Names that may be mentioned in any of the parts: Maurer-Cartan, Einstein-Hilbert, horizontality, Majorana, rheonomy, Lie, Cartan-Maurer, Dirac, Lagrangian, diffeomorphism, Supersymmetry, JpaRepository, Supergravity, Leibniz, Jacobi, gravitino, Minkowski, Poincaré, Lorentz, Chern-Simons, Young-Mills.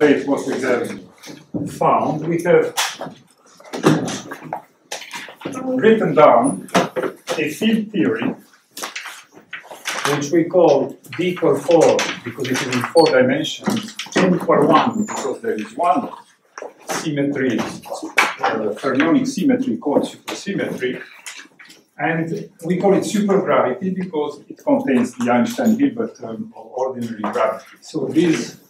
What we have found, we have written down a field theory which we call D4 because it is in 4 dimensions, N4 because there is one symmetry, fermionic symmetry called supersymmetry, and we call it supergravity because it contains the Einstein-Hilbert term of ordinary gravity. So this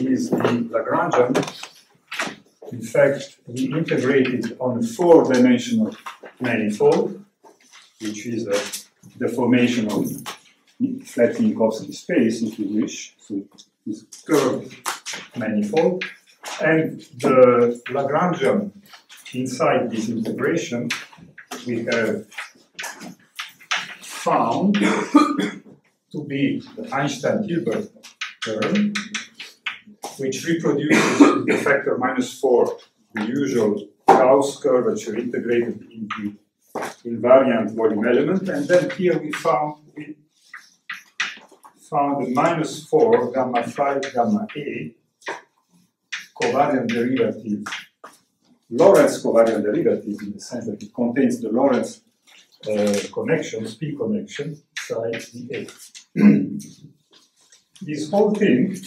is the Lagrangian. In fact, we integrated on a 4-dimensional manifold, which is a deformation of flat Minkowski space, if you wish. So it's a curved manifold. And the Lagrangian inside this integration, we have found to be the Einstein-Hilbert term, which reproduces the factor -4, the usual Gauss curvature integrated in the invariant volume element. And then here we found the -4 gamma phi gamma A covariant derivative, Lorentz covariant derivative, in the sense that it contains the Lorentz connections, P connections, psi dA. This whole thing,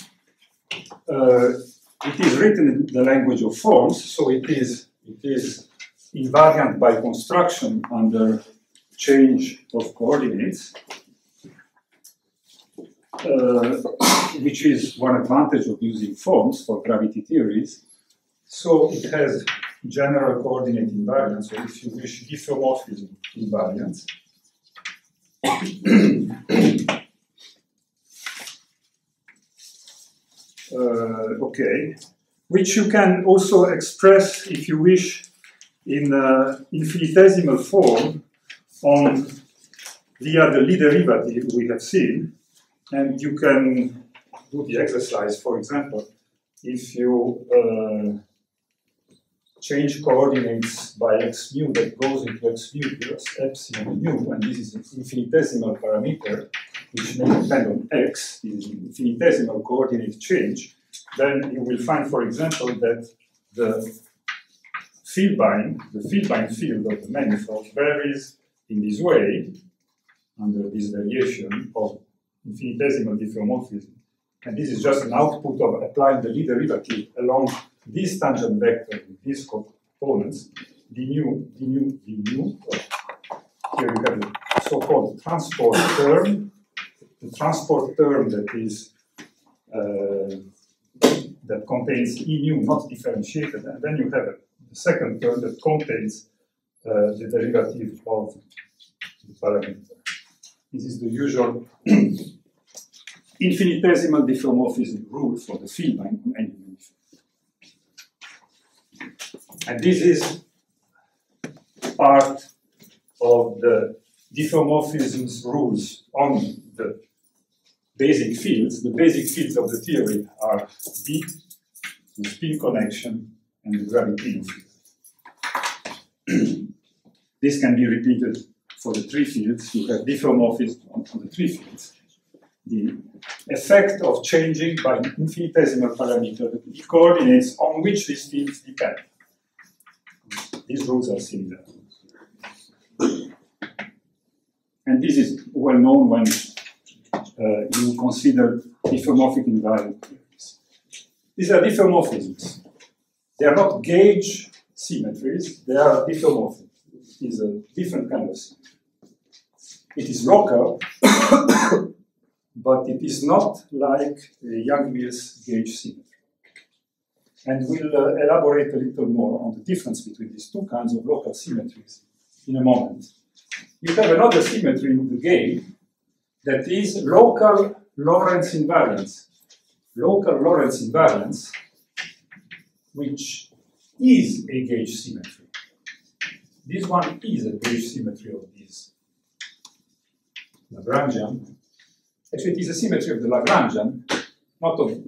it is written in the language of forms, so it is invariant by construction under change of coordinates, which is one advantage of using forms for gravity theories. So it has general coordinate invariance, or if you wish, diffeomorphism invariance. Okay, which you can also express, if you wish, in infinitesimal form via the Lie derivative we have seen. And you can do the exercise, for example, if you change coordinates by x mu that goes into x mu plus epsilon mu, and this is an infinitesimal parameter which may depend on x, this is infinitesimal coordinate change, then you will find, for example, that the Feelbein field of the manifold varies in this way under this variation of infinitesimal diffeomorphism. And this is just an output of applying the Lie derivative along this tangent vector with these components, d nu. Here you have the so-called transport term, the transport term that is that contains e nu not differentiated, and then you have the second term that contains the derivative of the parameter. This is the usual infinitesimal diffeomorphism rule for the field line on any manifold. And this is part of the diffeomorphisms rules on the basic fields. The basic fields of the theory are B, the spin connection, and the gravitino field. This can be repeated for the 3 fields. You have diffeomorphisms on the 3 fields. The effect of changing by an infinitesimal parameter the coordinates on which these fields depend. These rules are similar. And this is well known when you consider diffeomorphic invariant theories. These are diffeomorphisms. They are not gauge symmetries, they are diffeomorphic. It is a different kind of symmetry. It is local, but it is not like the Young-Mills gauge symmetry. And we'll elaborate a little more on the difference between these 2 kinds of local symmetries in a moment. You have another symmetry in the game that is local Lorentz invariance. Local Lorentz invariance, which is a gauge symmetry. This one is a gauge symmetry of this Lagrangian. Actually, it is a symmetry of the Lagrangian, not of it.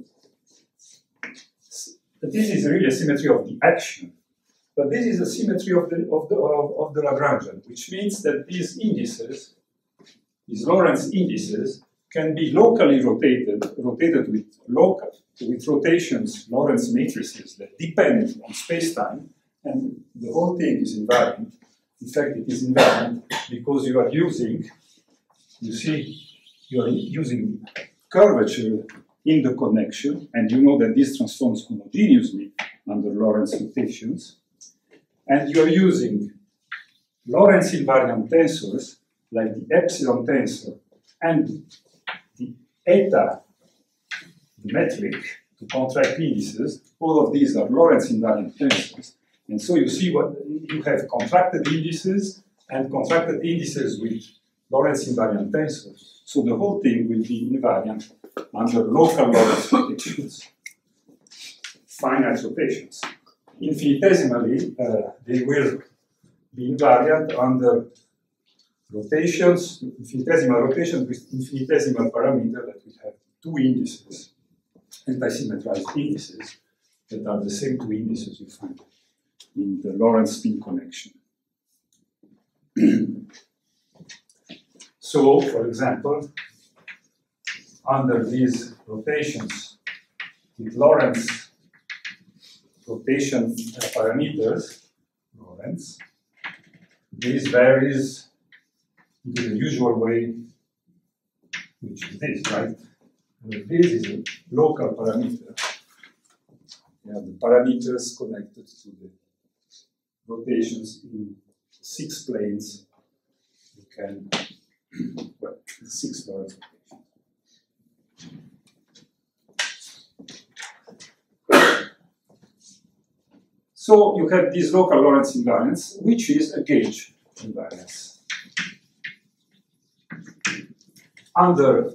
But this is really a symmetry of the action. But this is a symmetry of the Lagrangian, which means that these indices, these Lorentz indices, can be locally rotated with rotations, Lorentz matrices that depend on spacetime, and the whole thing is invariant. In fact, it is invariant because you are using, you see, you are using curvature in the connection, and you know that this transforms homogeneously under Lorentz rotations, and you are using Lorentz invariant tensors like the epsilon tensor and the eta metric to contract indices. All of these are Lorentz invariant tensors. And so you see what you have: contracted indices and contracted indices with Lorentz invariant tensors. So the whole thing will be invariant under local Lorentz rotations, finite rotations. Infinitesimally, they will be invariant under rotations, infinitesimal rotations with infinitesimal parameter that will have two indices, anti-symmetrized indices, that are the same two indices you find in the Lorentz spin connection. So, for example, under these rotations with Lorentz rotation parameters, Lorentz, this varies in the usual way, which is this, right? This is a local parameter. Yeah, the parameters connected to the rotations in six planes. You can, well, six Lorentz rotations. So you have this local Lorentz invariance, which is a gauge invariance. Under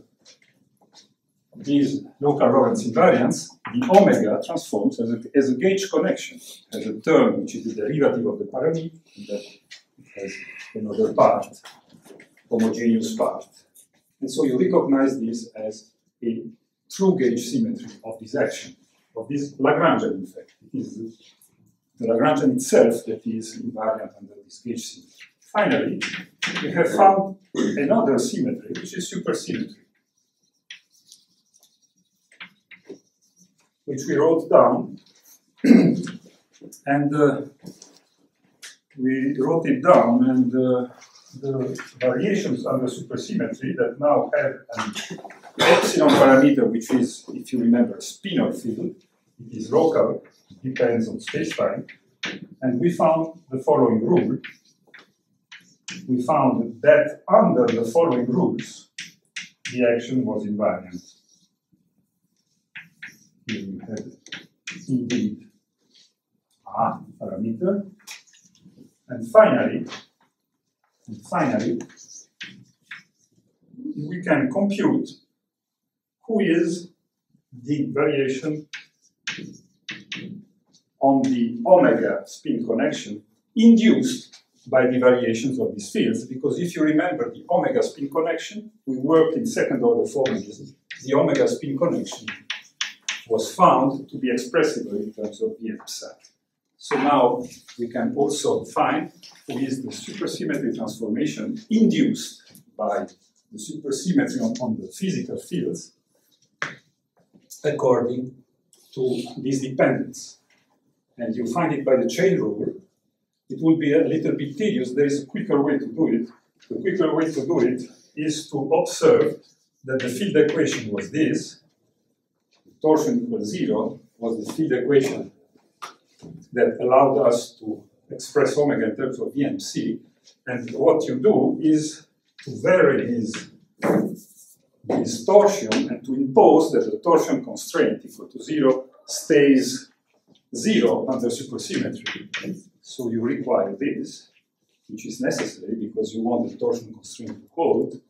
these local Lorentz invariants, the omega transforms as a gauge connection, as a term which is the derivative of the parameter, and that has another part, homogeneous part. And so you recognize this as a true gauge symmetry of this action, of this Lagrangian effect. It is the Lagrangian itself that is invariant under this gauge symmetry. Finally, we have found another symmetry, which is supersymmetry, which we wrote down, and we wrote it down, and the variations under supersymmetry that now have an epsilon parameter, which is, if you remember, a spinor field. It is local, it depends on spacetime, and we found the following rule. We found that under the following rules, the action was invariant. Here you have indeed a parameter. And finally, we can compute who is the variation on the omega spin connection induced by the variations of these fields, because if you remember the omega spin connection, we worked in second order formalism. The omega spin connection was found to be expressible in terms of the epsilon. So now we can also find who is the supersymmetry transformation induced by the supersymmetry on the physical fields according to this dependence. And you find it by the chain rule. It would be a little bit tedious. There is a quicker way to do it. The quicker way to do it is to observe that the field equation was this. Torsion equals 0 was the field equation that allowed us to express omega in terms of EMC. And what you do is to vary this torsion and to impose that the torsion constraint equal to 0 stays 0 under supersymmetry. So you require this, which is necessary because you want the torsion constraint to hold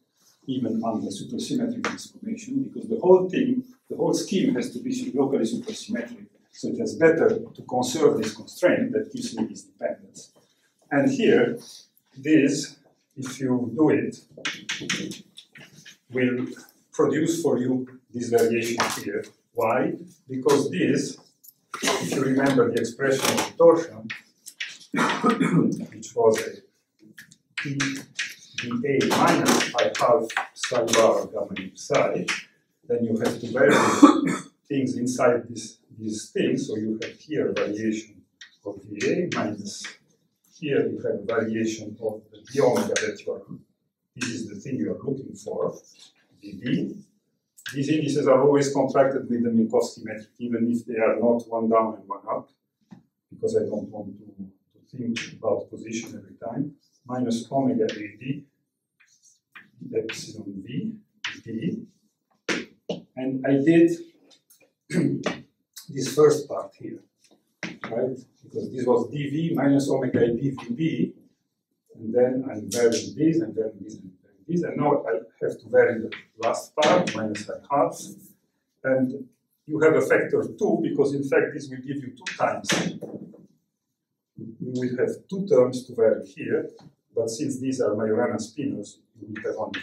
even under supersymmetric transformation, because the whole thing, the whole scheme has to be locally supersymmetric. So it is better to conserve this constraint that gives me this dependence. And here, this, if you do it, will produce for you this variation here. Why? Because this, if you remember the expression of the torsion, which was a dA minus pi-half sine bar gamma psi, then you have to vary things inside this thing. So you have here variation of dA minus here you have variation of the omega that you are, this is the thing you are looking for, dB. These indices are always contracted with the Minkowski metric, even if they are not one down and one up, because I don't want to think about position every time. Minus omega AD, that is on V, D. And I did this first part here, right? Because this was dV minus omega AD VB, and then I'm varying this, and then this, and then this. And now I have to vary the last part, minus I half. And you have a factor 2, because in fact this will give you 2 times. You will have 2 terms to vary here, but since these are Majorana spinners, you will have only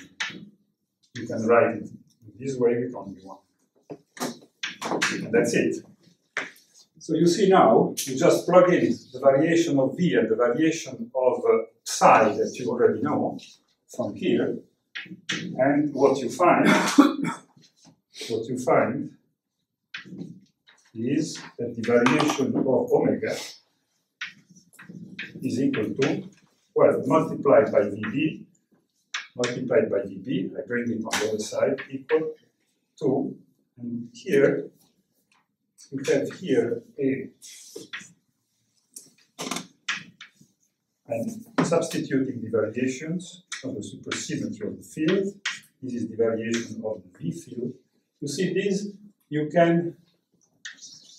2. You can write it this way with only 1. And that's it. So you see now, you just plug in the variation of V and the variation of psi that you already know from here, and what you find, is that the variation of omega is equal to, well, multiplied by VB, I bring it on the other side, equal to, and here, we have here a, and substituting the variations of the supersymmetry of the field, this is the variation of the V field. You see this, you can,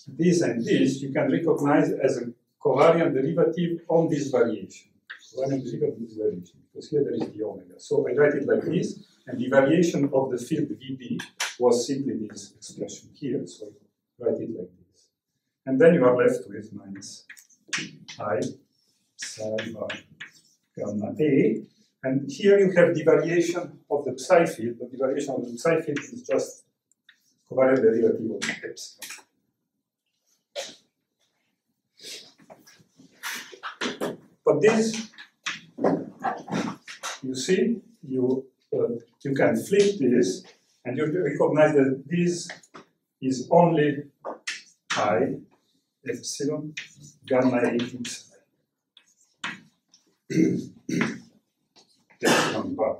this and this, you can recognize as a covariant derivative on this variation. Because here there is the omega. So I write it like this, and the variation of the field VB was simply this expression here. So I write it like this. And then you are left with minus I psi bar gamma A. And here you have the variation of the psi field, but the variation of the psi field is just covariant derivative of the epsilon. But this, you see, you can flip this, and you recognize that this is only I epsilon gamma A psi epsilon bar.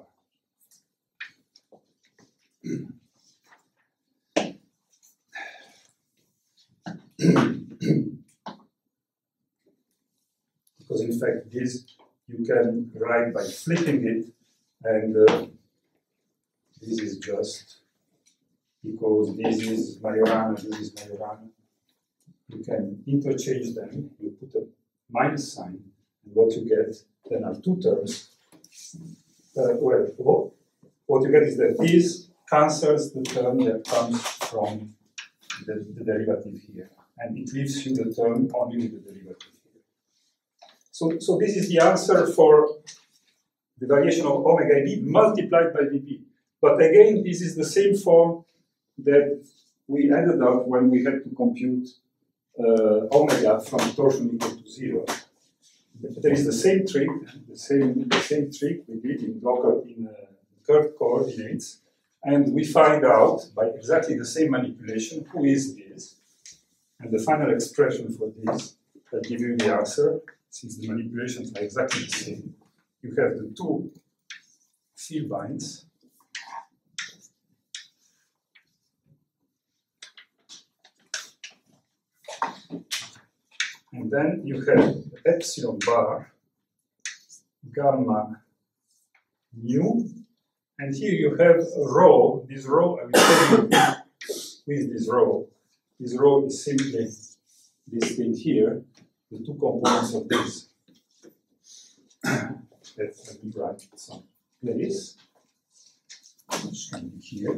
Because in fact, this you can write by flipping it, and this is just because this is Majorana, this is Majorana. You can interchange them. You put a minus sign, and what you get then are 2 terms. Well, what you get is that this cancels the term that comes from the derivative here, and it leaves you the term only with the derivative. So this is the answer for the variation of omega B multiplied by VB. But again, this is the same form that we ended up when we had to compute omega from torsion equal to 0. There is the same trick, the same trick we did in curved coordinates, and we find out by exactly the same manipulation who is this, and the final expression for this that gives you the answer. Since the manipulations are exactly the same, you have the 2 field binds, and then you have epsilon bar, gamma, mu, and here you have rho. This rho, I will tell you with this rho. This rho is simply this thing here. The 2 components of this let me write some place, which can be here.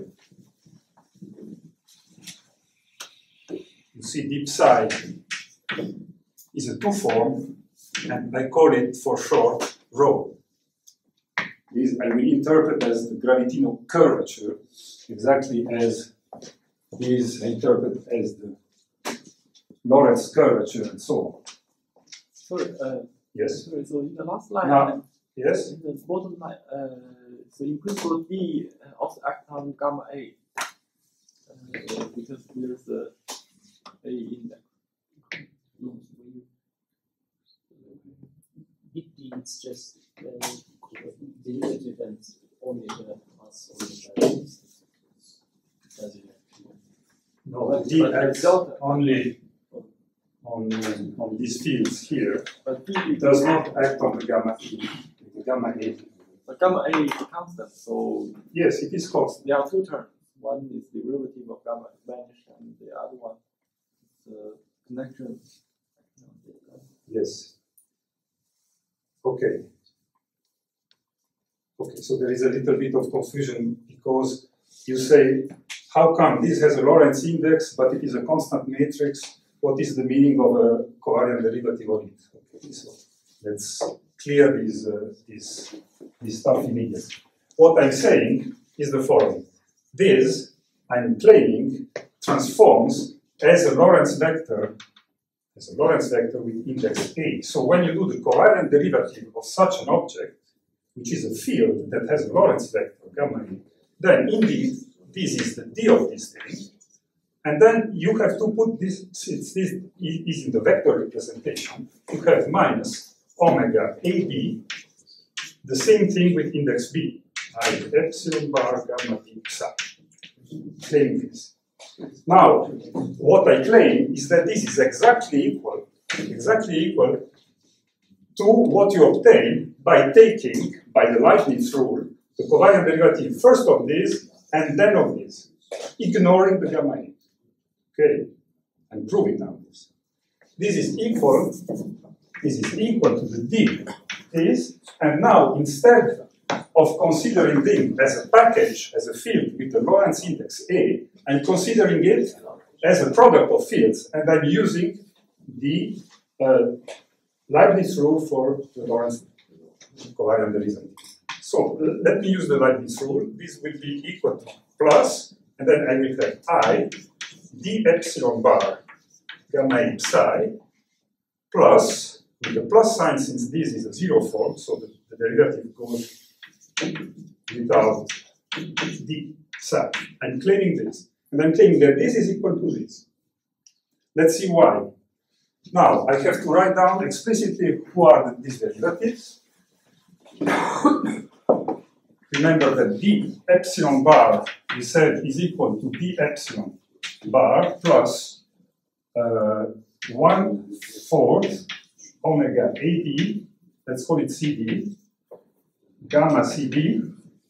You see, deep psi is a 2 form, and I call it for short rho. This I will interpret as the gravitino curvature, exactly as this I interpret as the Lorentz curvature, and so on. Sorry, yes. Sorry, so in the last line, Yes? The bottom line, the increase of D of the action gamma A, because there is the A index. D is just derivative and only the mass of the doesn't no, D acts only on these fields here, but it does not act on the gamma E. The gamma A. The gamma A is a constant, so yes, it is constant. There are two terms. One is the derivative of gamma vanished, and the other one is the connection. Yes. Okay. Okay, so there is a little bit of confusion because you say, how come this has a Lorentz index, but it is a constant matrix? What is the meaning of a covariant derivative of it? Okay, so let's clear this stuff immediately. What I'm saying is the following. This, I'm claiming, transforms as a Lorentz vector with index A. So when you do the covariant derivative of such an object, which is a field that has a Lorentz vector, gamma A, then indeed, this is the D of this thing. And then you have to put this, since this is in the vector representation, you have minus omega AB, the same thing with index B, I epsilon bar gamma D psi. Claim this. Now, what I claim is that this is exactly equal to what you obtain by taking, by the Leibniz rule, the covariant derivative first of this and then of this, ignoring the gamma A. Okay, I'm proving now this. This is equal to the D, this, and now instead of considering this as a package, as a field with the Lorentz index A, I'm considering it as a product of fields, and I'm using the Leibniz rule for the Lorentz covariant derivative. So let me use the Leibniz rule. This will be equal to plus, and then I will have I d epsilon bar gamma E psi plus, with the plus sign since this is a zero form, so the derivative goes without d psi. I'm claiming this, and I'm claiming that this is equal to this. Let's see why. Now, I have to write down explicitly who are these derivatives. Remember that d epsilon bar, we said, is equal to d epsilon bar plus 1/4 omega AB, let's call it CD, gamma CD,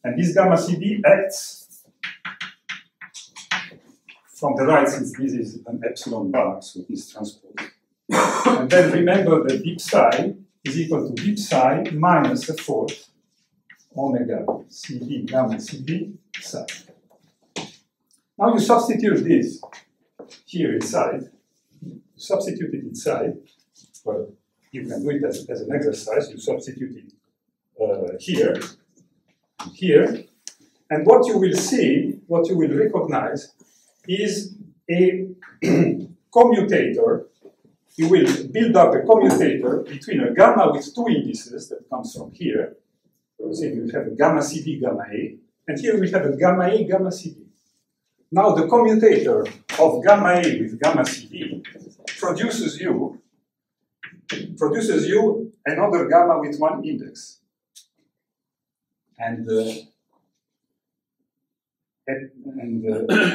and this gamma CD acts from the right since this is an epsilon bar, so this transpose. And then remember that d psi is equal to d psi minus 1/4 omega CD gamma CD psi. Now you substitute this here inside, substitute it inside, well, you can do it as an exercise, you substitute it here, and what you will see, what you will recognize is a commutator. You will build up a commutator between a gamma with two indices that comes from here, so you have a gamma CD, gamma A, and here we have a gamma A, gamma CD. Now the commutator of gamma A with gamma CD produces you another gamma with one index. And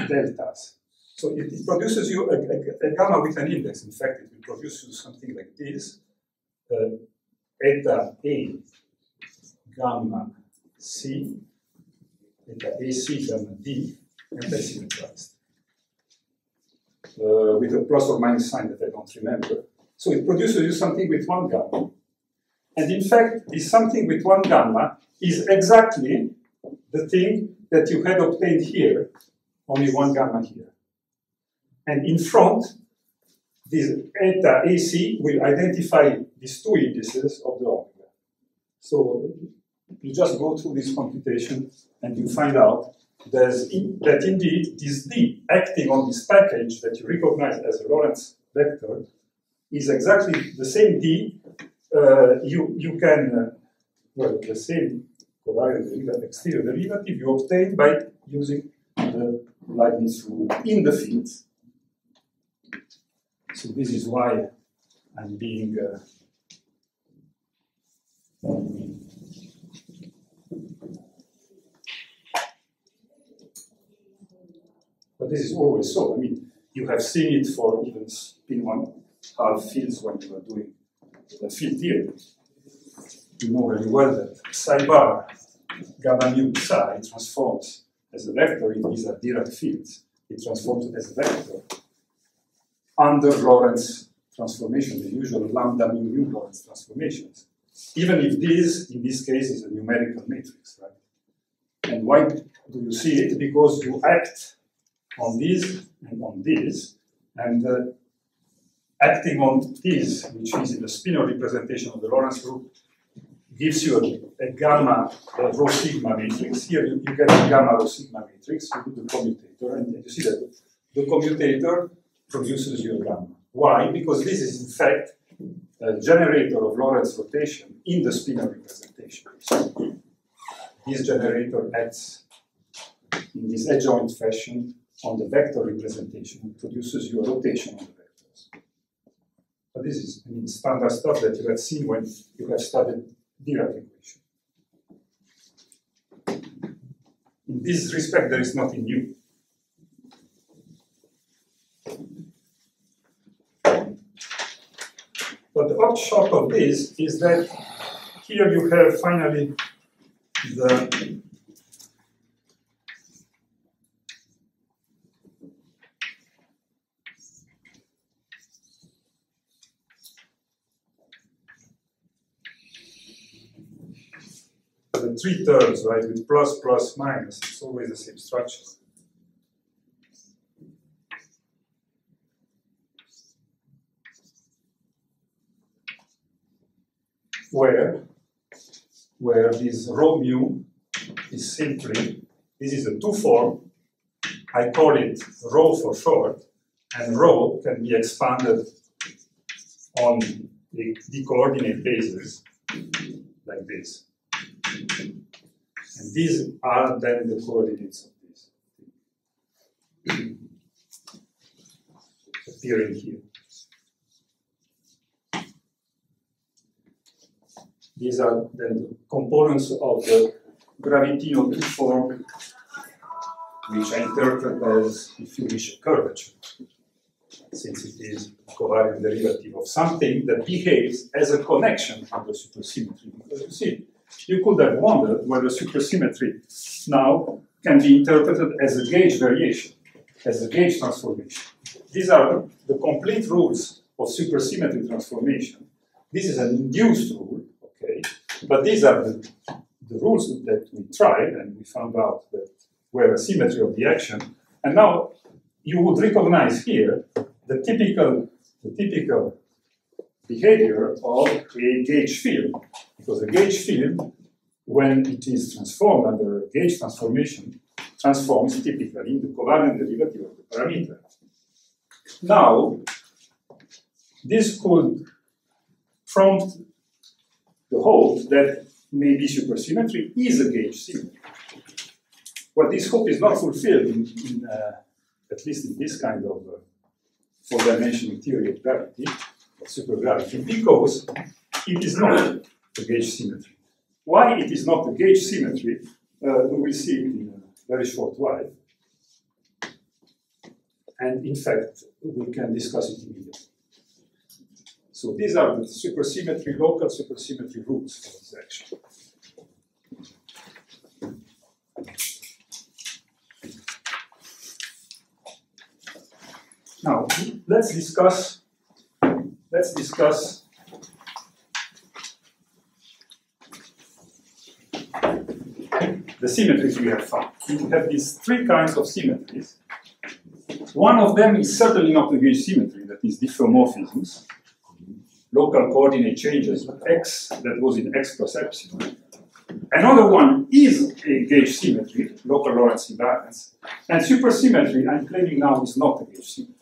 deltas. So it produces you a gamma with an index. In fact, it will produce you something like this, eta A gamma C, eta AC gamma D, anti-symmetrized, with a plus or minus sign that I don't remember. So it produces you something with one gamma. And in fact, this something with one gamma is exactly the thing that you had obtained here, only one gamma here. And in front, this eta AC will identify these two indices of the omega. So you just go through this computation and you find out that indeed this D acting on this package that you recognize as a Lorentz vector is exactly the same D you can well, the same covariant exterior derivative you obtain by using the Leibniz rule in the field. So this is why I'm being but this is always so. I mean, you have seen it for even spin 1/2 fields when you are doing the field theory. You know very well that psi bar gamma mu psi transforms as a vector in these are Dirac fields. It transforms as a vector under Lorentz transformation, the usual lambda mu mu Lorentz transformations. Even if this, in this case, is a numerical matrix, right? And why do you see it? Because you act on this and on this, and acting on this, which is in the spinor representation of the Lorentz group, gives you a gamma rho sigma matrix. Here you get a gamma rho sigma matrix. You do the commutator, and you see that the commutator produces your gamma. Why? Because this is in fact a generator of Lorentz rotation in the spinor representation. So this generator acts in this adjoint fashion on the vector representation and produces your rotation on the vectors. But this is, I mean, standard stuff that you have seen when you have studied Dirac equation. In this respect, there is nothing new. But the upshot of this is that here you have finally the three terms, right, with plus, plus, minus. It's always the same structure. Where this rho mu is simply, this is a two form. I call it rho for short, and rho can be expanded on the coordinate basis like this. And these are then the coordinates of this appearing here. These are then the components of the gravitino 2 form, which I interpret as, if you wish, a curvature, since it is a covariant derivative of something that behaves as a connection under supersymmetry. Because you see, you could have wondered whether supersymmetry now can be interpreted as a gauge variation, as a gauge transformation. These are the complete rules of supersymmetry transformation. This is an induced rule, okay? But these are the rules that we tried, and we found out that were a symmetry of the action. And now you would recognize here the typical behavior of a gauge field, because a gauge field, when it is transformed under a gauge transformation, transforms typically the covariant derivative of the parameter. Now, this could prompt the hope that maybe supersymmetry is a gauge symmetry. Well, this hope is not fulfilled, at least in this kind of four-dimensional theory of gravity, supergravity, because it is not the gauge symmetry. Why it is not the gauge symmetry, we will see in a very short while. And in fact, we can discuss it immediately. So these are the supersymmetry, local supersymmetry rules for this action. Now, let's discuss the symmetries we have found. We have these three kinds of symmetries. One of them is certainly not the gauge symmetry, that is diffeomorphisms, local coordinate changes of x that was in x plus epsilon. Another one is a gauge symmetry, local Lorentz imbalance, and supersymmetry, I'm claiming now, is not a gauge symmetry.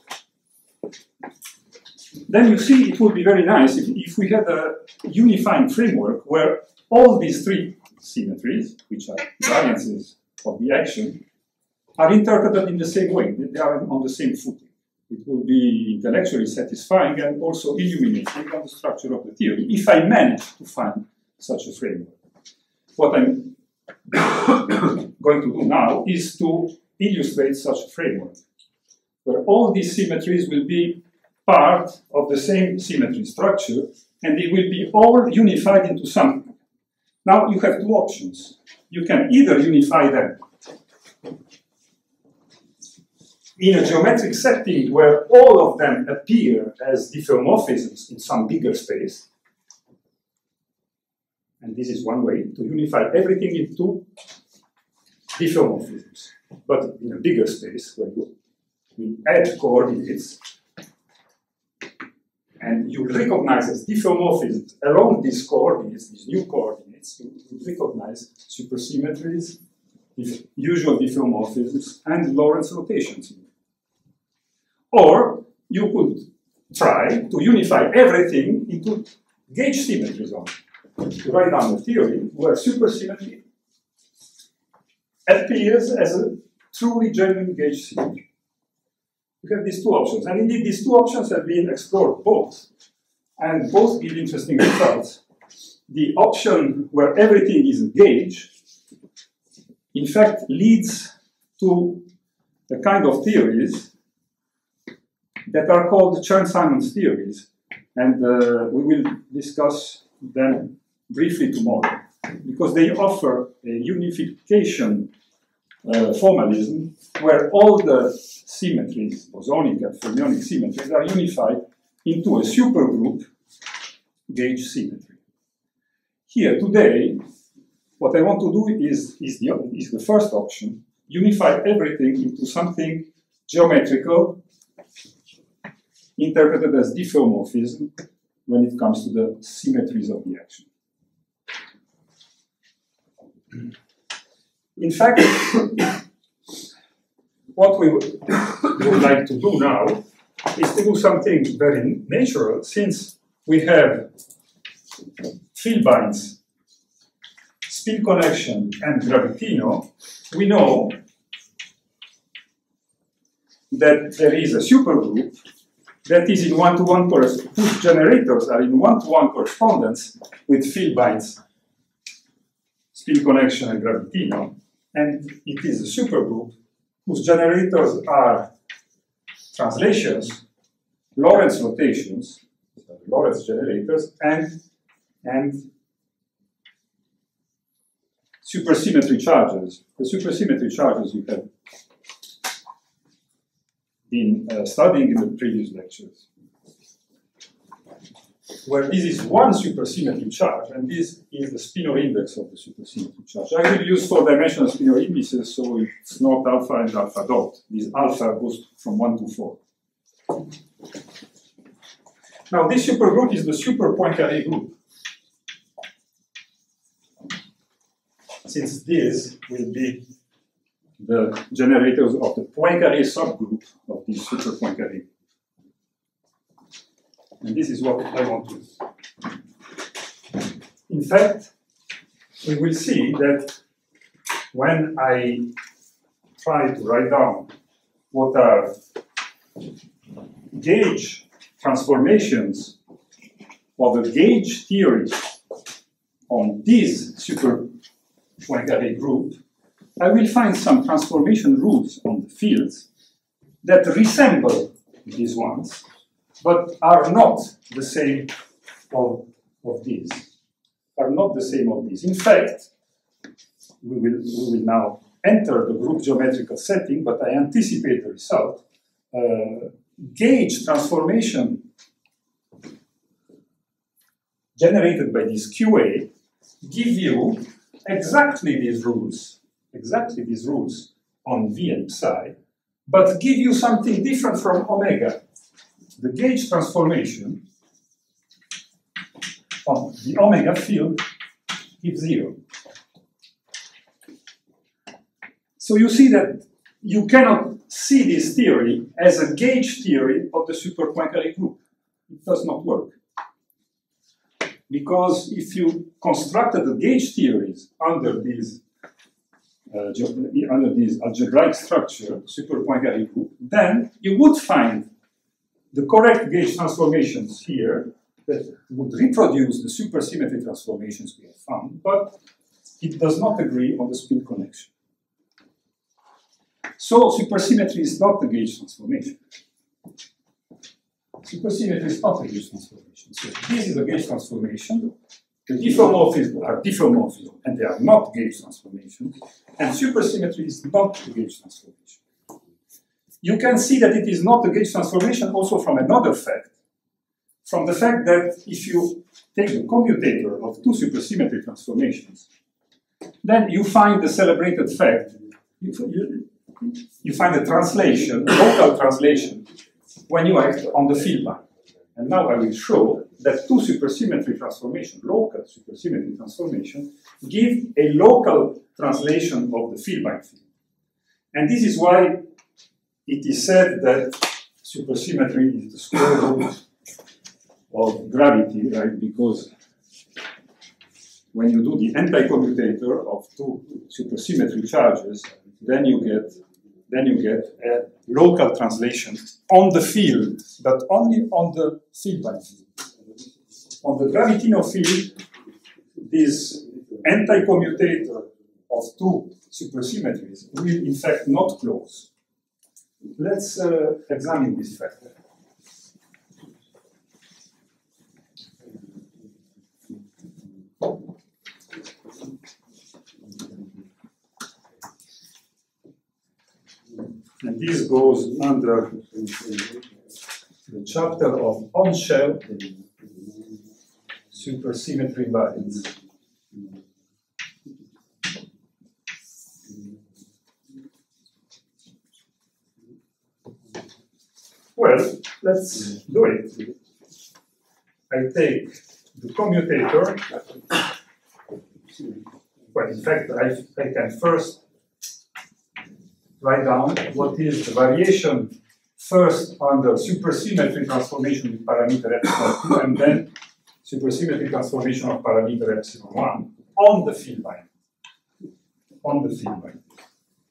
Then you see it would be very nice if we had a unifying framework where All these three symmetries, which are variances of the action, are interpreted in the same way. They are on the same footing. It will be intellectually satisfying and also illuminating on the structure of the theory, if I manage to find such a framework. What I'm going to do now is to illustrate such a framework, where all these symmetries will be part of the same symmetry structure, and they will be all unified into something. Now you have two options. You can either unify them in a geometric setting where all of them appear as diffeomorphisms in some bigger space, and this is one way to unify everything into diffeomorphisms, but in a bigger space where you add coordinates and you recognize as diffeomorphisms along these coordinates, these new coordinates, you recognize supersymmetries, usual diffeomorphisms, and Lorentz rotations. Or you could try to unify everything into gauge symmetries only. To write down the theory where supersymmetry appears as a truly genuine gauge symmetry. You have these two options, and indeed these two options have been explored both, and both give interesting results. The option where everything is a gauge, in fact, leads to the kind of theories that are called Chern-Simons theories, and we will discuss them briefly tomorrow, because they offer a unification formalism where all the symmetries, bosonic and fermionic symmetries, are unified into a supergroup gauge symmetry. Here today, what I want to do is the first option, unify everything into something geometrical, interpreted as diffeomorphism, when it comes to the symmetries of the action. In fact, what we would like to do now is to do something very natural, since we have field binds, spin connection, and gravitino. We know that there is a supergroup that is in one-to-one correspondence, whose generators are in one-to-one correspondence with field binds, spin connection, and gravitino, and it is a supergroup whose generators are translations, Lorentz rotations, Lorentz generators, and supersymmetry charges. The supersymmetry charges you have been studying in the previous lectures, where this is one supersymmetry charge, and this is the Spinor index of the supersymmetry charge. I will use four-dimensional Spinor indices, so it's not alpha and alpha dot. This alpha goes from 1 to 4. Now, this supergroup is the super Poincaré group, since this will be the generators of the Poincaré subgroup of the super Poincaré. And this is what I want to do. In fact, we will see that when I try to write down what are gauge transformations of the gauge theory on this super Poincaré group, I will find some transformation rules on the fields that resemble these ones, but are not the same of these. Are not the same of these. In fact, we will now enter the group geometrical setting, but I anticipate the result. Gauge transformation generated by this QA give you exactly these rules. Exactly these rules on V and psi, but give you something different from omega. The gauge transformation on the omega field gives 0. So you see that you cannot see this theory as a gauge theory of the super Poincaré group. It does not work. because if you constructed the gauge theories under this algebraic structure, super Poincaré group, then you would find the correct gauge transformations here that would reproduce the supersymmetry transformations we have found, but it does not agree on the spin connection. So supersymmetry is not the gauge transformation. Supersymmetry is not a gauge transformation. So this is a gauge transformation. The diffeomorphisms are diffeomorphisms, and they are not gauge transformations. And supersymmetry is not a gauge transformation. You can see that it is not a gauge transformation also from another fact, from the fact that if you take the commutator of two supersymmetry transformations, then you find the celebrated fact. You find a translation, a local translation, when you act on the field line. And now I will show that two supersymmetry transformations, local supersymmetry transformations, give a local translation of the field line field. And this is why it is said that supersymmetry is the square root of gravity, right? Because when you do the anti-commutator of two supersymmetry charges, then you get a local translation on the field, but only on the field line field. On the gravitino field, this anti-commutator of two supersymmetries will in fact not close. Let's examine this factor. And this goes under the chapter of on-shell supersymmetry bodies. Well, let's do it. I take the commutator. Well, in fact, I can first write down what is the variation first under supersymmetry transformation with parameter epsilon 2 and then supersymmetry transformation of parameter epsilon 1 on the field line. On the field line.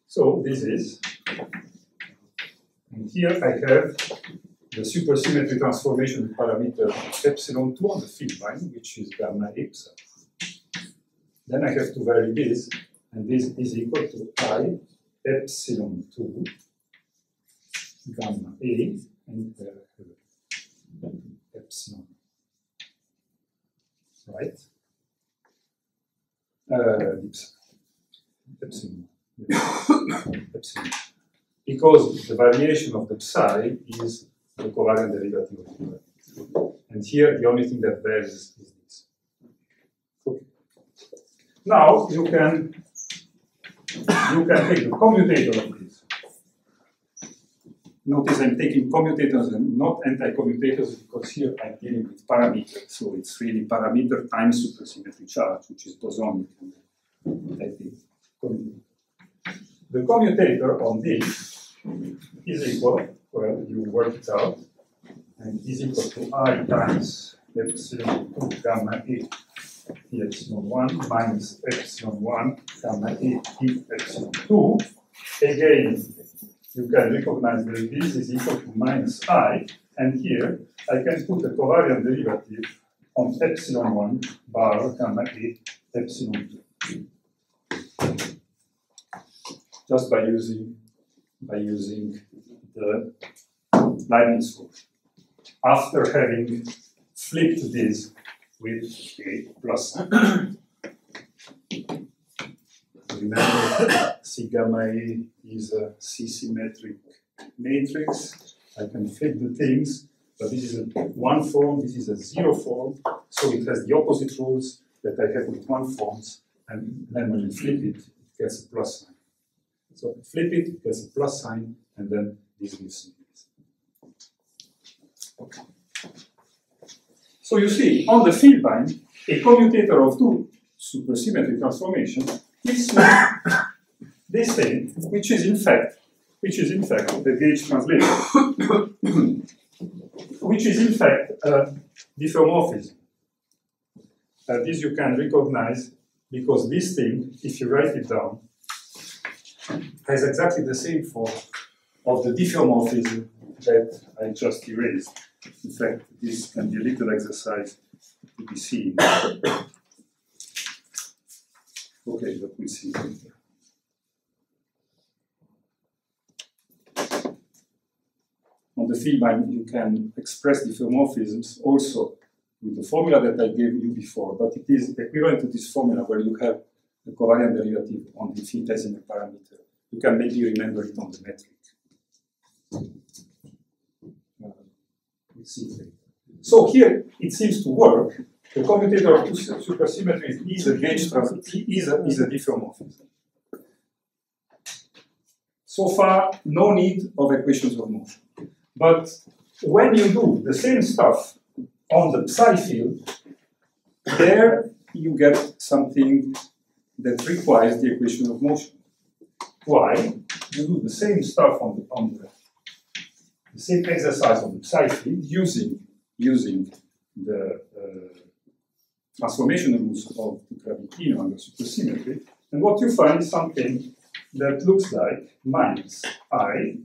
So this is, and here I have the supersymmetry transformation with parameter epsilon 2 on the field line, which is gamma epsilon. Then I have to vary this, and this is equal to I epsilon 2 gamma A and epsilon, right? Epsilon. Because the variation of the psi is the covariant derivative of the psi. And here the only thing that varies is this. Okay. Now you can take the commutator of this. Notice I'm taking commutators and not anti-commutators because here I'm dealing with parameters, so it's really parameter times supersymmetry charge, which is bosonic. The commutator on this is equal, well, you work it out, and is equal to I times epsilon 2 gamma A. E epsilon 1 minus epsilon 1 gamma A E epsilon 2. Again, you can recognize that this is equal to minus I, and here I can put the covariant derivative on epsilon 1 bar gamma A epsilon 2. Just by using the Leibniz rule. After having flipped this with a plus sign. Remember, C gamma A is a C-symmetric matrix. I can flip the things, but this is a one form, this is a zero form, so it has the opposite rules that I have with one forms, and then when you flip it, it gets a plus sign. So flip it, it gets a plus sign, and then this gives me this. Okay. So you see, on the field line, a commutator of two supersymmetry transformations gives me this thing, which is in fact the gauge translation, which is in fact a diffeomorphism. This you can recognize because this thing, if you write it down, has exactly the same form of the diffeomorphism that I just erased. In fact, this can be a little exercise to be seen. Okay, let me see. On the field, you can express diffeomorphisms also with the formula that I gave you before, but it is equivalent to this formula where you have the covariant derivative on the infinitesimal parameter. You can maybe remember it on the metric. We'll see later. So here it seems to work. The commutator of supersymmetry is a diffeomorphism. So far, no need of equations of motion. But when you do the same stuff on the psi field, there you get something that requires the equation of motion. Why? You do the same stuff on the same exercise on the psi field using the transformation rules of the Gravitino under supersymmetry, and what you find is something that looks like minus I,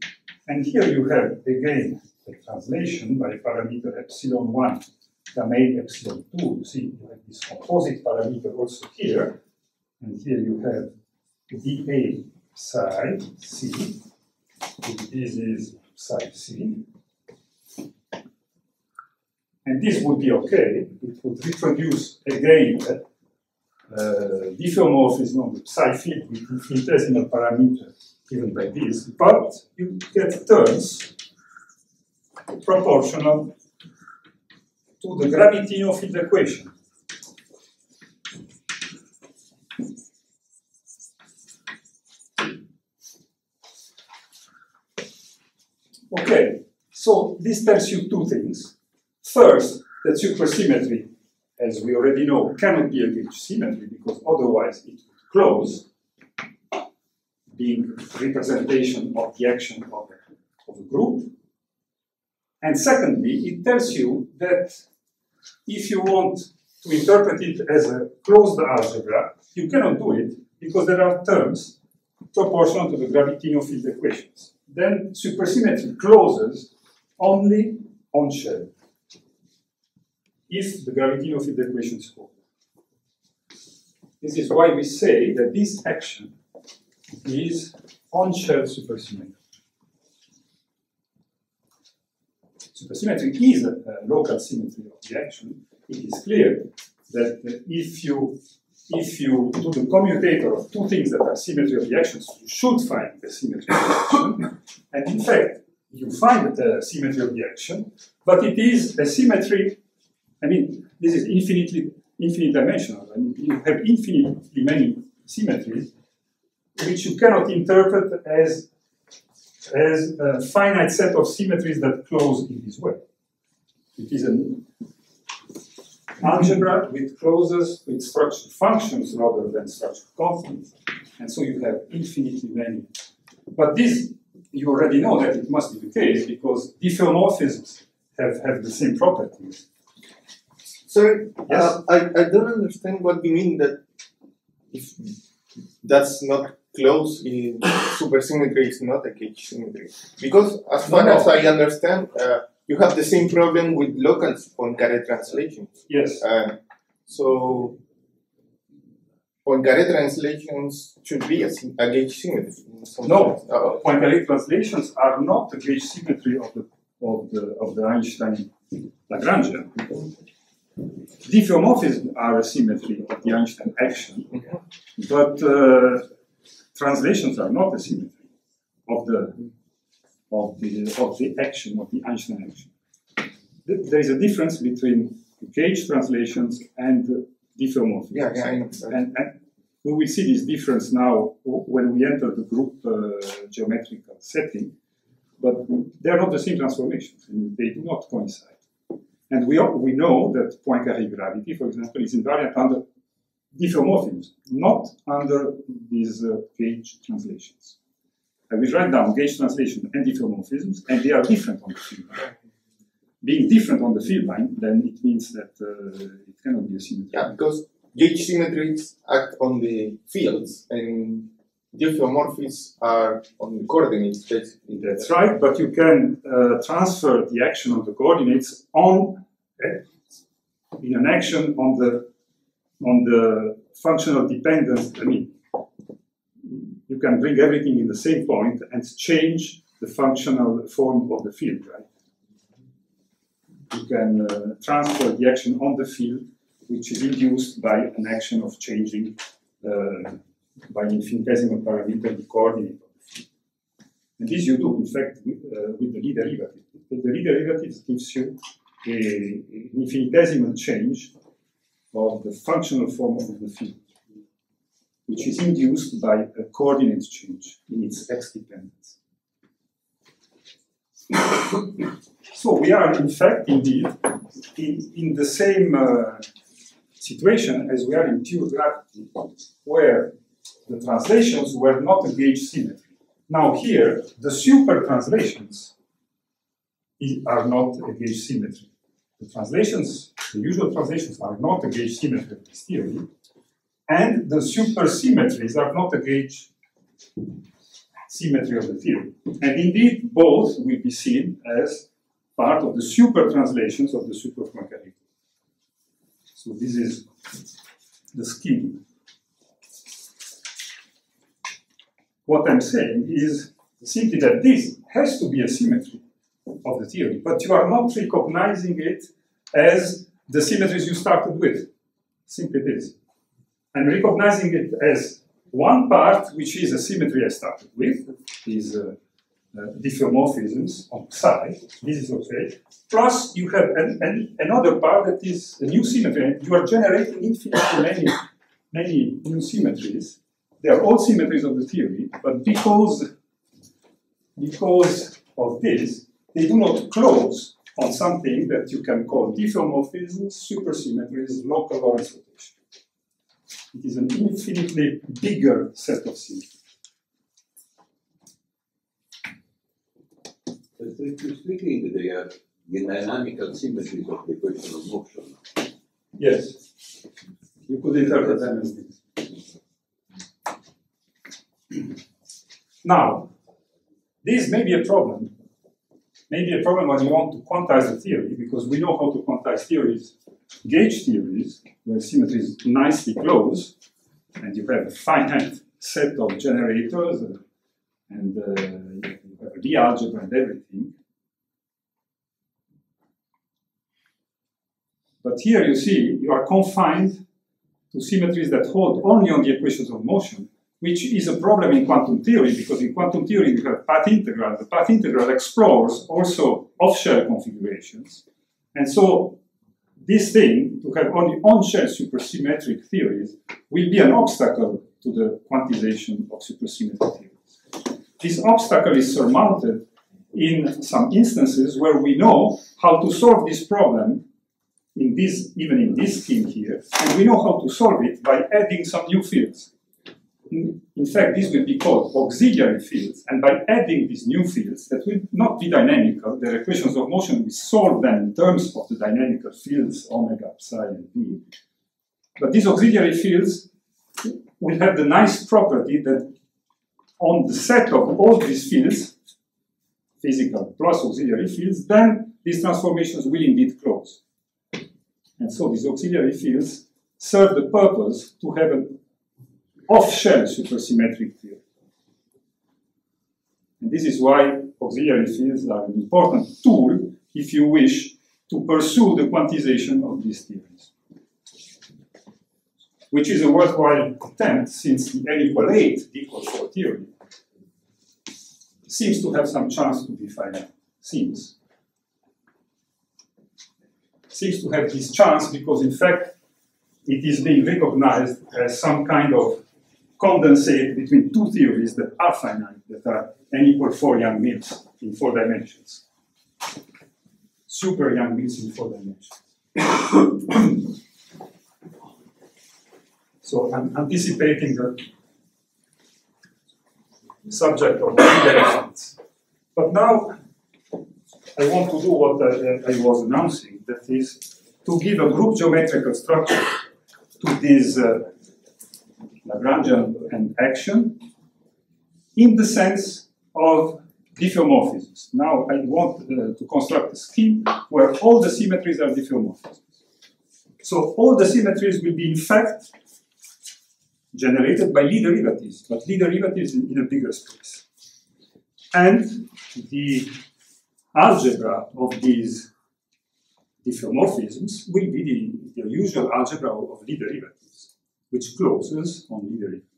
and here you have again the translation by parameter epsilon 1, domain epsilon 2. You see you have this composite parameter also here, and here you have dA psi c, this is psi c. And this would be okay. It would reproduce again diffeomorphism on the psi field with infinitesimal parameter given by this, but you get terms proportional to the Gravitino field equation. Okay, so this tells you two things. First, that supersymmetry, as we already know, cannot be a gauge symmetry because otherwise it would close, being representation of the action of a group. And secondly, it tells you that if you want to interpret it as a closed algebra, you cannot do it because there are terms proportional to the Gravitino field equations. Then supersymmetry closes only on shell, if the Gravitino field equations hold. This is why we say that this action is on-shell supersymmetry. Supersymmetry is a local symmetry of the action. It is clear that if you do the commutator of two things that are symmetry of the actions, you should find the symmetry of the action. And in fact, you find the symmetry of the action, but it is a symmetry. I mean, this is infinite dimensional. I mean, you have infinitely many symmetries which you cannot interpret as a finite set of symmetries that close in this way. It is an algebra with closes with structured functions rather than structured constants, and so you have infinitely many. But this, you already know that it must be the case because diffeomorphisms have the same properties. Sorry, yes? I don't understand what you mean that if that's not close in supersymmetry, it's not a gauge symmetry. Because as far as I understand, you have the same problem with local Poincaré translations. Yes. So Poincaré translations should be a gauge symmetry. No, Poincaré translations are not a gauge symmetry of the Einstein-Lagrangian. Diffeomorphisms are a symmetry of the Einstein action, but translations are not a symmetry of the action of the Einstein action. There is a difference between gauge translations and diffeomorphisms. Yeah, yeah, I know. And we will see this difference now when we enter the group geometrical setting. But they are not the same transformations; they do not coincide. And we know that Poincaré gravity, for example, is invariant under diffeomorphisms, not under these gauge translations. I will write down gauge translation and diffeomorphisms, and they are different on the field. being different on the field line, then it means that it cannot be a symmetry. Yeah, because gauge symmetries act on the fields, and diffeomorphies are on the coordinates. That's right, but you can transfer the action of the coordinates on in an action on the functional dependence. I mean, you can bring everything in the same point and change the functional form of the field, right? You can transfer the action on the field, which is induced by an action of changing by infinitesimal parameter the coordinate of the field. And this you do, in fact, with the Lie derivative. The Lie derivative gives you an infinitesimal change of the functional form of the field, which is induced by a coordinate change in its x dependence. So we are, in fact, indeed, in the same situation as we are in pure gravity, where the translations were not a gauge symmetry. Now here, the super translations are not a gauge symmetry. The translations, the usual translations, are not a gauge symmetry of this theory, and the supersymmetries are not a gauge symmetry of the theory. And indeed, both will be seen as part of the super translations of the super Poincaré. So this is the scheme. What I'm saying is simply that this has to be a symmetry of the theory, but you are not recognizing it as the symmetries you started with. Simply this. And recognizing it as one part, which is a symmetry I started with, is diffeomorphisms on psi, this is okay, plus you have another part that is a new symmetry, and you are generating infinitely many new symmetries. They are all symmetries of the theory, but because of this, they do not close on something that you can call diffeomorphisms, supersymmetries, local Lorentz rotation. It is an infinitely bigger set of symmetries. Speaking that they are the dynamical symmetries of the equation of motion. Yes. You could interpret them as this. Now, this may be a problem. Maybe a problem when you want to quantize a theory, because we know how to quantize theories, gauge theories, where symmetries nicely close, and you have a finite set of generators, and you have Lie algebra and everything. But here you see, you are confined to symmetries that hold only on the equations of motion, which is a problem in quantum theory, because in quantum theory you have path integral. The path integral explores also off-shell configurations. And so this thing, to have only on-shell supersymmetric theories, will be an obstacle to the quantization of supersymmetric theories. This obstacle is surmounted in some instances where we know how to solve this problem, in this, even in this scheme here, and we know how to solve it by adding some new fields. In fact, this will be called auxiliary fields, and by adding these new fields that will not be dynamical, their equations of motion will solve them in terms of the dynamical fields omega, psi, and b. But these auxiliary fields will have the nice property that on the set of all these fields, physical plus auxiliary fields, then these transformations will indeed close. And so these auxiliary fields serve the purpose to have an off-shell supersymmetric theory. And this is why auxiliary fields are an important tool if you wish to pursue the quantization of these theories, which is a worthwhile attempt since the L=8 theory seems to have some chance to be finite. Seems to have this chance because, in fact, it is being recognized as some kind of condensate between two theories that are finite, that are n=4 Young-Mills in 4 dimensions. Super Young-Mills in 4 dimensions. So I'm anticipating the subject of the Lie derivative. But now I want to do what I was announcing, that is to give a group geometrical structure to this Lagrangian and action in the sense of diffeomorphisms. Now I want to construct a scheme where all the symmetries are diffeomorphisms. So all the symmetries will be in fact generated by Lie derivatives, but Lie derivatives in a bigger space. And the algebra of these diffeomorphisms will be the usual algebra of Lie derivatives, which closes on Lie derivatives.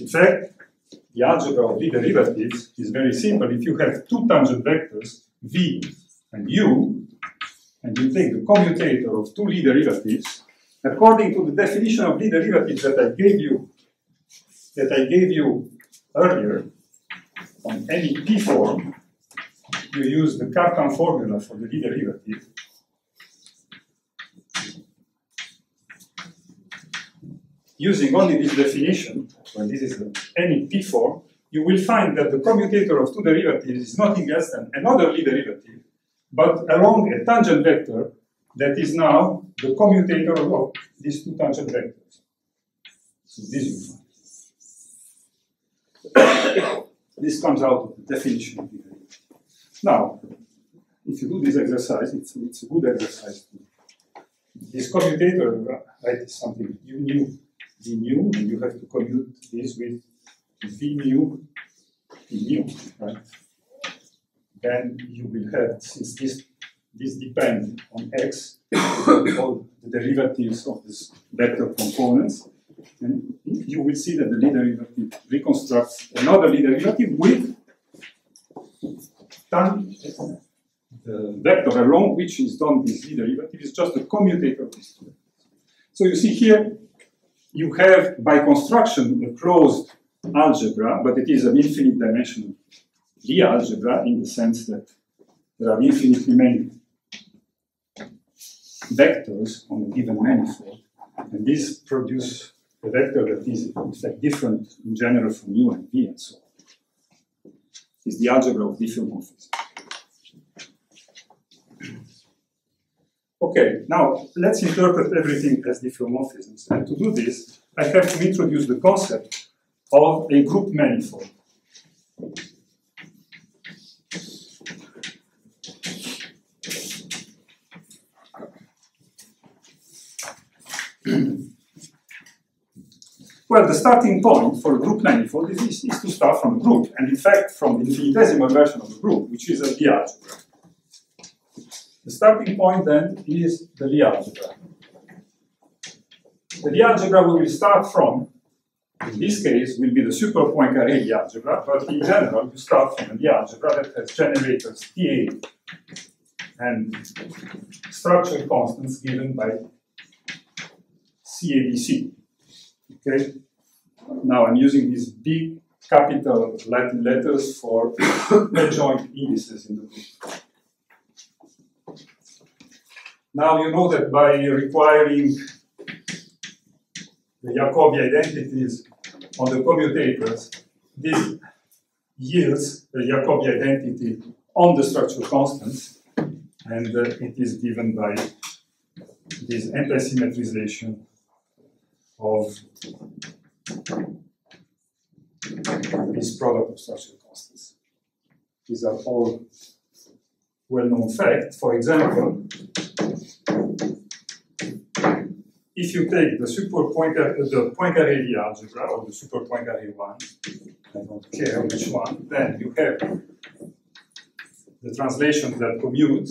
In fact, the algebra of Lie derivatives is very simple. If you have two tangent vectors, v and u, and you take the commutator of two Lie derivatives, according to the definition of Lie derivatives that I gave you earlier, on any p form, you use the Cartan formula for the Lie derivative. Using only this definition, when this is any p form, you will find that the commutator of two derivatives is nothing else than another Lie derivative, but along a tangent vector that is now the commutator of these two tangent vectors. So this you find. This comes out of the definition of Lie derivative. Now, if you do this exercise, it's a good exercise. This commutator, right, is something you knew. V nu, and you have to commute this with V nu, P nu, right? Then you will have, since this depends on x, all the derivatives of this vector components, and you will see that the Lie derivative reconstructs another Lie derivative with the vector along which is done this Lie derivative is just the commutator of this. So you see here, you have, by construction, a closed algebra, but it is an infinite dimensional Lie algebra in the sense that there are infinitely many vectors on a given manifold, and these produce a vector that is, in fact, different in general from u and v and so on. It's the algebra of diffeomorphisms. Okay, now let's interpret everything as diffeomorphisms. And to do this, I have to introduce the concept of a group manifold. Well, the starting point for a group manifold is to start from a group, and in fact from the infinitesimal version of the group, which is a Lie algebra. The starting point, then, is the Lie algebra. The Lie algebra we will start from, in this case, will be the super Poincaré Lie algebra, but in general, you start from a Lie algebra that has generators TA and structure constants given by CABC. Okay? Now I'm using these big capital Latin letters for adjoint indices in the group. Now you know that by requiring the Jacobi identities on the commutators, this yields the Jacobi identity on the structure constants, and it is given by this anti-symmetrization of this product of structure constants. These are all well-known facts. For example, if you take the Poincaré Lie algebra or the super Poincaré one, I don't care which one, then you have the translations that commute.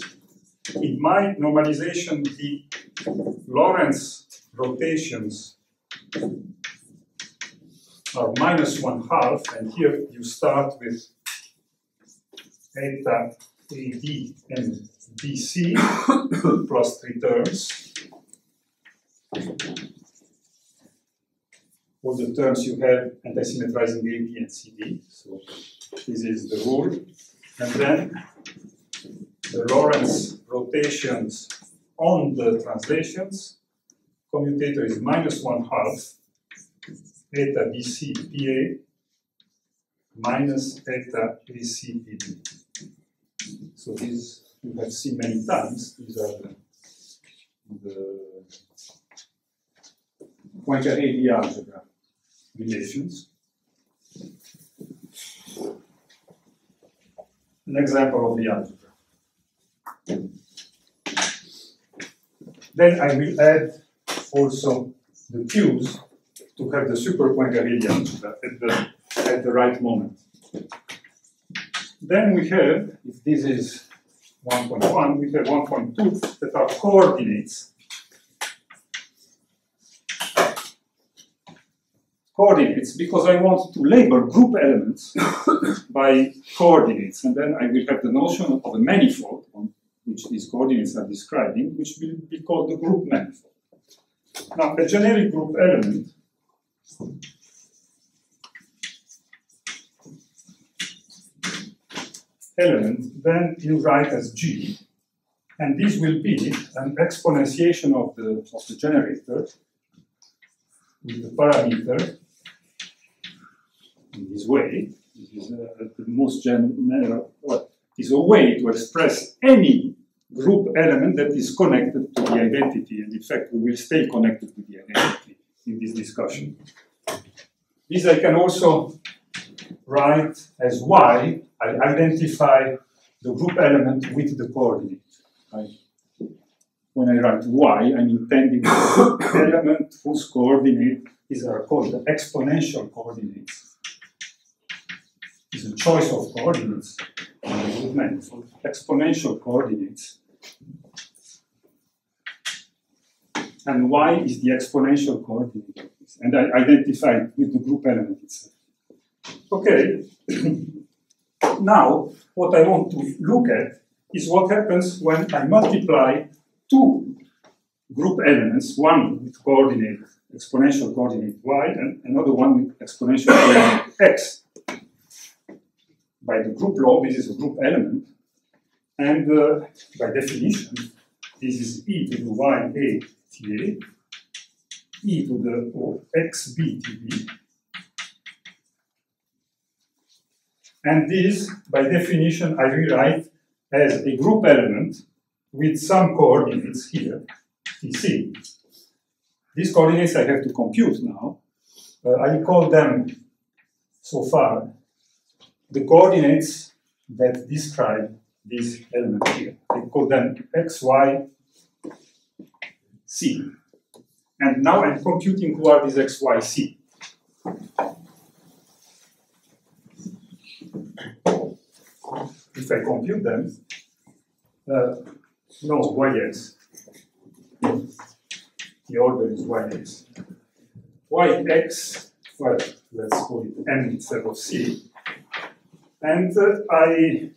In my normalization, the Lorentz rotations are -1/2, and here you start with eta AD and BC plus 3 terms. All the terms you have anti-symmetrizing A, B, and CD. So this is the rule. And then the Lorentz rotations on the translations. Commutator is -1/2 eta BC PA minus eta BC dB. So these you have seen many times. These are the Poincaré algebra relations. An example of the algebra. Then I will add also the Q's to have the super Poincaré algebra at the right moment. Then we have, if this is 1.1, we have 1.2 that are coordinates. Coordinates, because I want to label group elements by coordinates, and then I will have the notion of a manifold on which these coordinates are describing, which will be called the group manifold. Now, a generic group element then you write as G, and this will be an exponentiation of the generator with the parameter. In this way, this is the most general, well, is a way to express any group element that is connected to the identity, and in fact we will stay connected to the identity in this discussion. This I can also write as Y. I identify the group element with the coordinate. When I write Y, I'm intending the element whose coordinate is called the exponential coordinates. It's a choice of coordinates in the group manifold, exponential coordinates. And Y is the exponential coordinate. And I identify it with the group element itself. Okay. Now, what I want to look at is what happens when I multiply two group elements, one with coordinate, exponential coordinate Y, and another one with exponential coordinate X. By the group law, this is a group element, and by definition, this is e to the y a ta, e to the x b tb, and this, by definition, I rewrite as a group element with some coordinates here, Tc. These coordinates I have to compute now. I call them, so far, the coordinates that describe this element here. I call them x, y, c. And now I'm computing who are these x, y, c. If I compute them, no, yx. The order is yx. Yx, well, let's call it m instead of c. And I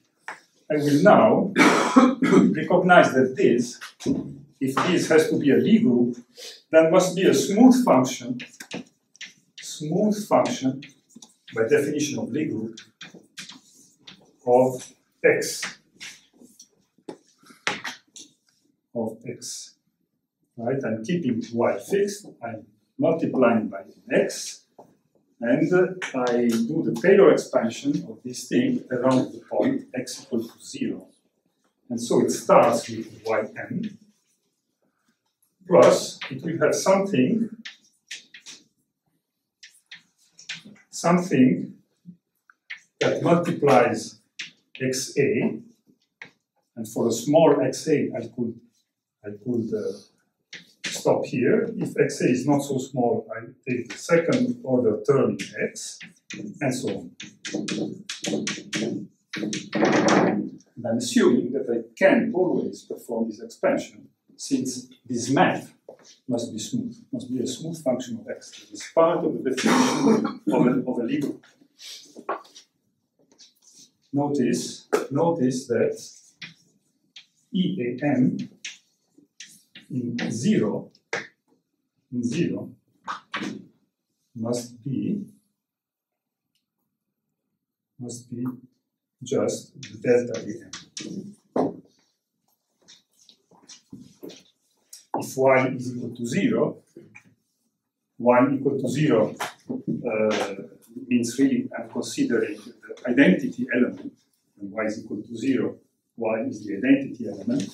will now recognize that this, if this has to be a Lie group, then must be a smooth function, by definition of Lie group, of X, right? I'm keeping Y fixed, I'm multiplying by X, and I do the Taylor expansion of this thing around the point X equals to 0. And so it starts with Yn, plus it will have something that multiplies XA, and for a small XA I could stop here. If XA is not so small, I take the second order term in X, and so on. And I'm assuming that I can always perform this expansion, since this math must be smooth, must be a smooth function of X. It is part of the definition of a Lie group. Notice that EAM in zero must be just the delta AM. If y is equal to 0, means really I'm considering the identity element, and y is equal to 0, y is the identity element,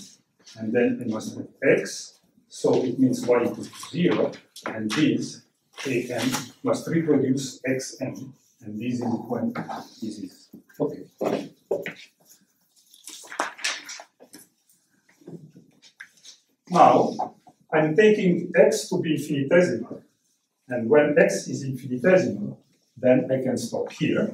and then I must have x, so it means y equals to 0, and this am must reproduce xm, and this is when this is. Okay. Now, I'm taking x to be infinitesimal, and when x is infinitesimal, then I can stop here.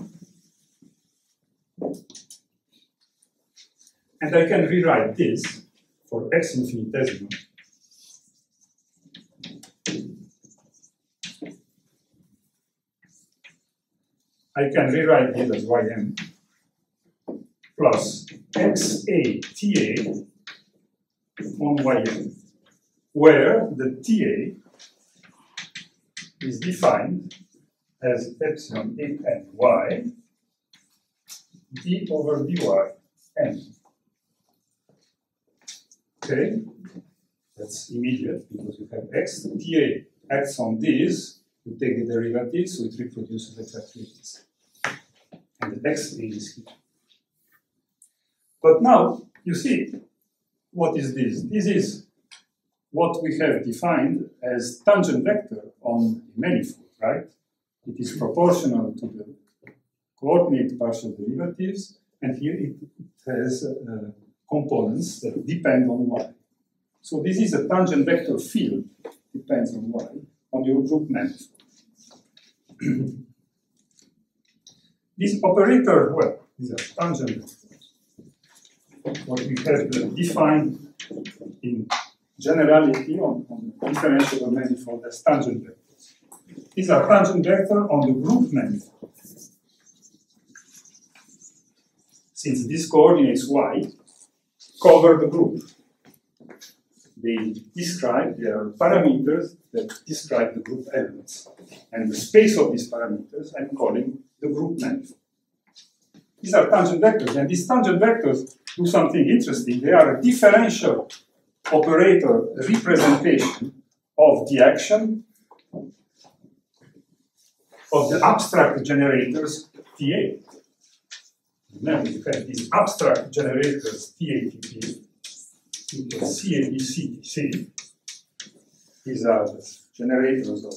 And I can rewrite this for x infinitesimal as ym plus xATA on ym, where the TA is defined as epsilon AN y d over dy n. Okay, that's immediate because you have x. TA acts on this, you take the derivative, so it reproduces exactly this. And the x is here. But now, you see, what is this? This is what we have defined as tangent vector on a manifold, right? It is proportional to the coordinate partial derivatives, and here it has components that depend on y. So this is a tangent vector field, depends on y, on your group manifold. This operator, well, is a tangent vector, what we have defined in generality on the differentiable manifold as tangent vectors. These are tangent vector on the group manifold. Since these coordinates y cover the group, they describe, there are parameters that describe the group elements. And the space of these parameters I'm calling the group manifold. These are tangent vectors, and these tangent vectors do something interesting. They are a differential operator representation of the action of the abstract generators TA. Remember, you have these abstract generators TATP, CABCTC. These are the generators of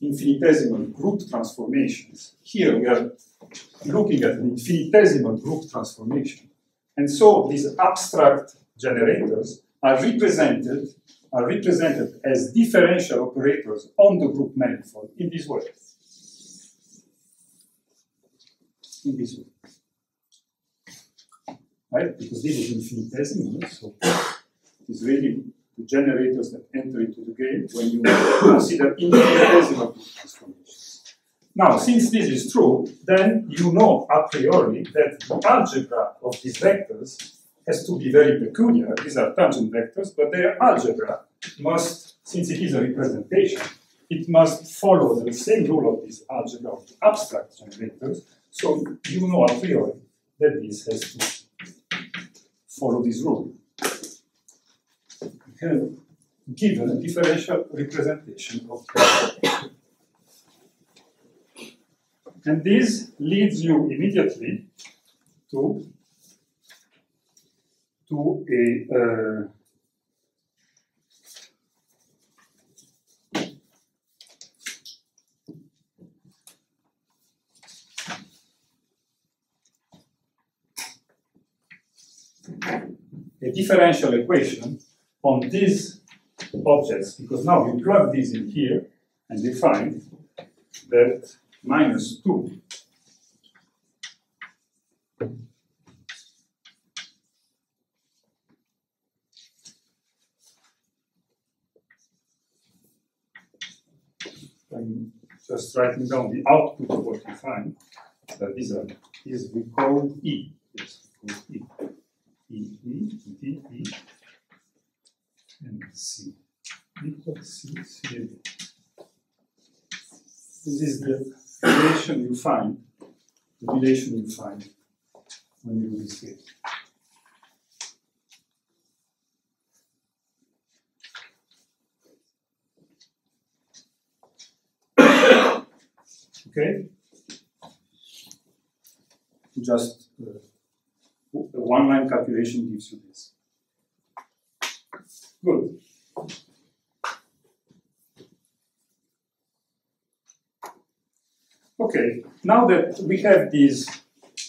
infinitesimal group transformations. Here we are looking at an infinitesimal group transformation. And so these abstract generators are represented as differential operators on the group manifold in this way. In this way. Right? Because this is infinitesimal, so it's really the generators that enter into the game when you consider infinitesimal transformations. Now, since this is true, then you know a priori that the algebra of these vectors has to be very peculiar. These are tangent vectors, but their algebra must, since it is a representation, it must follow the same rule of this algebra of the abstract generators. So you know a priori that this has to follow this rule. Given a differential representation of the and this leads you immediately to a differential equation on these objects, because now you plug these in here and you find that minus 2 I'm just writing down the output of what you find, that these are, is we call E. Yes, we call E. E. And C equals C. This is the relation you find, when you do this case. Okay? Just a one-line calculation gives you this. Good. Okay, now that we have these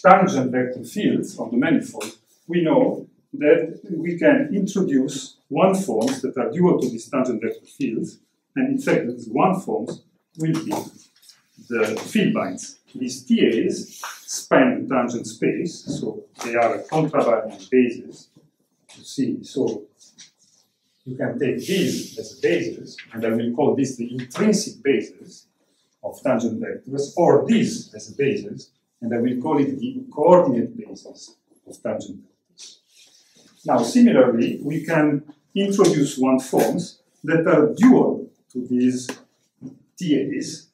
tangent vector fields on the manifold, we know that we can introduce one-forms that are dual to these tangent vector fields, and in fact, these one-forms will be the field binds. These TAs span the tangent space, so they are a contravariant basis. You see, so you can take these as a basis, and I will call this the intrinsic basis of tangent vectors, or this as a basis, and I will call it the coordinate basis of tangent vectors. Now, similarly, we can introduce one-forms that are dual to these TAs,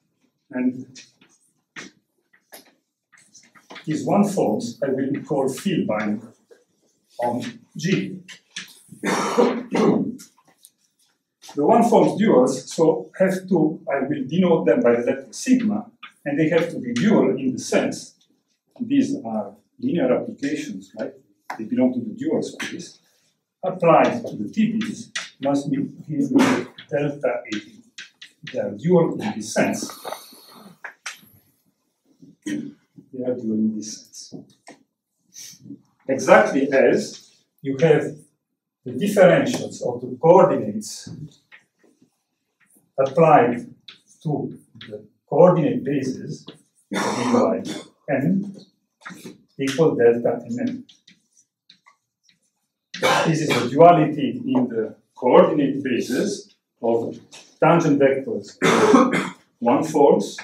and these one-forms I will call field bind on G. The one-form duals, so have to, I will denote them by the letter sigma, and they have to be dual in the sense, these are linear applications, right? They belong to the dual space, applied to the TBs must be given with delta A. They are dual in this sense. They are dual in this sense. Exactly as you have the differentials of the coordinates applied to the coordinate basis of n equal delta mn. This is the duality in the coordinate basis of tangent vectors, one-forms,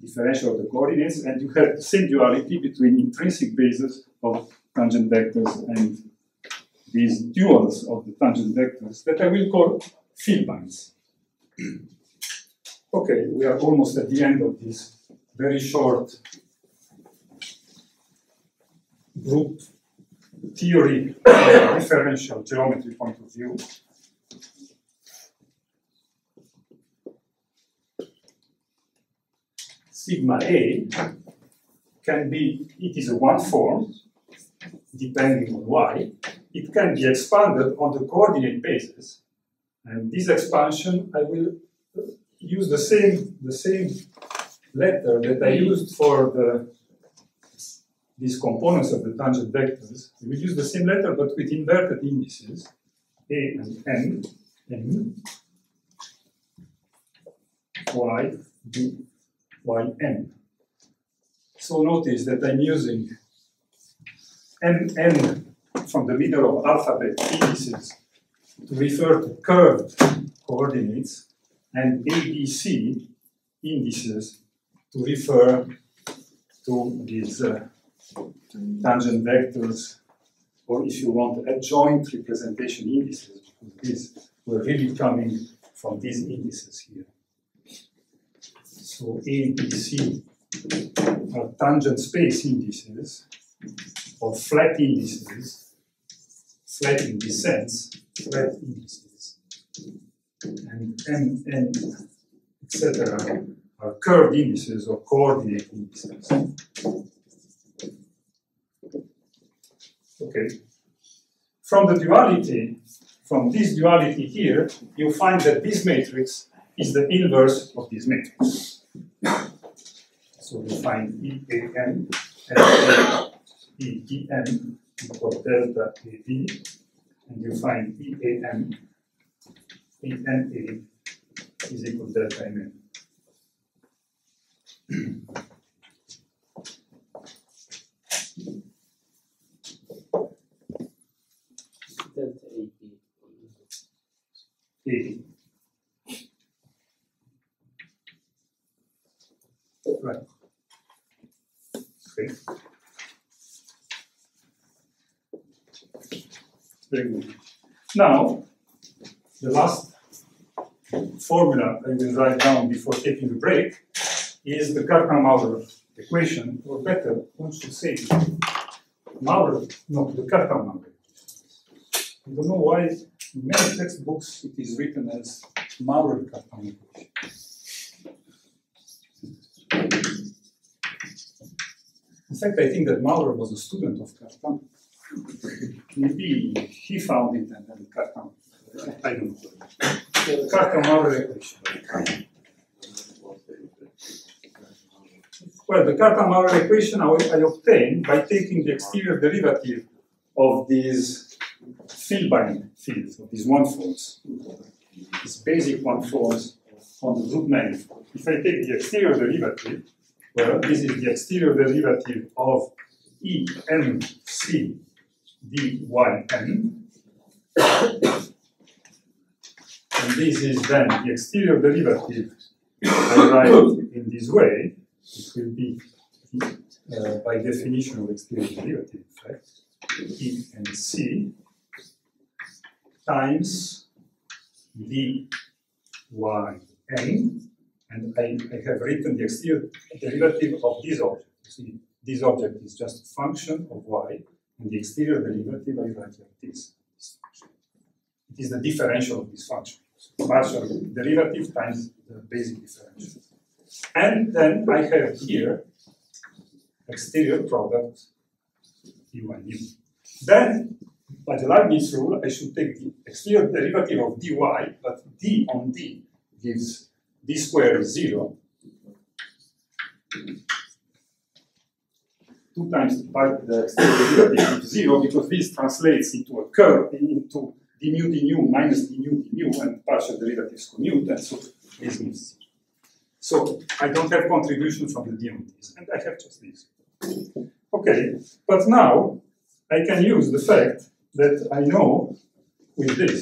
differential of the coordinates, and you have the same duality between intrinsic bases of tangent vectors and these duals of the tangent vectors that I will call field binds. Okay, we are almost at the end of this very short group theory from a differential geometry point of view. Sigma A can be, it is a one-form, depending on y. It can be expanded on the coordinate basis, and this expansion I will use the same letter that I used for these components of the tangent vectors. We will use the same letter but with inverted indices, A and N, M, Y, D, Y, M. So notice that I'm using N, N from the middle of alphabet indices to refer to curved coordinates, and ABC indices to refer to these tangent vectors, or if you want, adjoint representation indices, because these were really coming from these indices here. So ABC are tangent space indices, or flat indices, flat in this sense, flat indices, and M, N, etc. are curved indices or coordinate indices. Okay. From this duality here, you find that this matrix is the inverse of this matrix. So you find E, A, N, L, E, D, M equal delta AB, and you find EAM, ENA is equal to delta MN. Delta AB. Right. Okay. Very good. Now, the last formula I will write down before taking the break is the Cartan-Maurer equation, or better, one should say the Cartan-Maurer. I don't know why in many textbooks it is written as Maurer-Cartan equation. In fact, I think that Maurer was a student of Cartan. Maybe he found it and then Cartan. I don't know. Cartan-Maurer. Well, the Cartan-Maurer equation I obtained by taking the exterior derivative of these Hilbert fields, of these one-fourths, these basic one-fourths on the group manifold. If I take the exterior derivative, well, this is the exterior derivative of E m c d y n, and this is then the exterior derivative I write in this way. It will be by definition of exterior derivative, in fact, E and C times D Y N, and I have written the exterior derivative of this object. You see, this object is just a function of Y, and the exterior derivative I write like this. It is the differential of this function. So partial derivative times the basic differential. And then I have here exterior product dy u. Then, by the Leibniz rule, I should take the exterior derivative of dy, but d on d gives d squared is 0, 2 times the exterior derivative is 0, because this translates into a curve, into d nu minus d nu, and partial derivatives commute, and so this gives 0. So I don't have contribution from the DMTs, and I have just this. Okay, but now I can use the fact that I know who is this.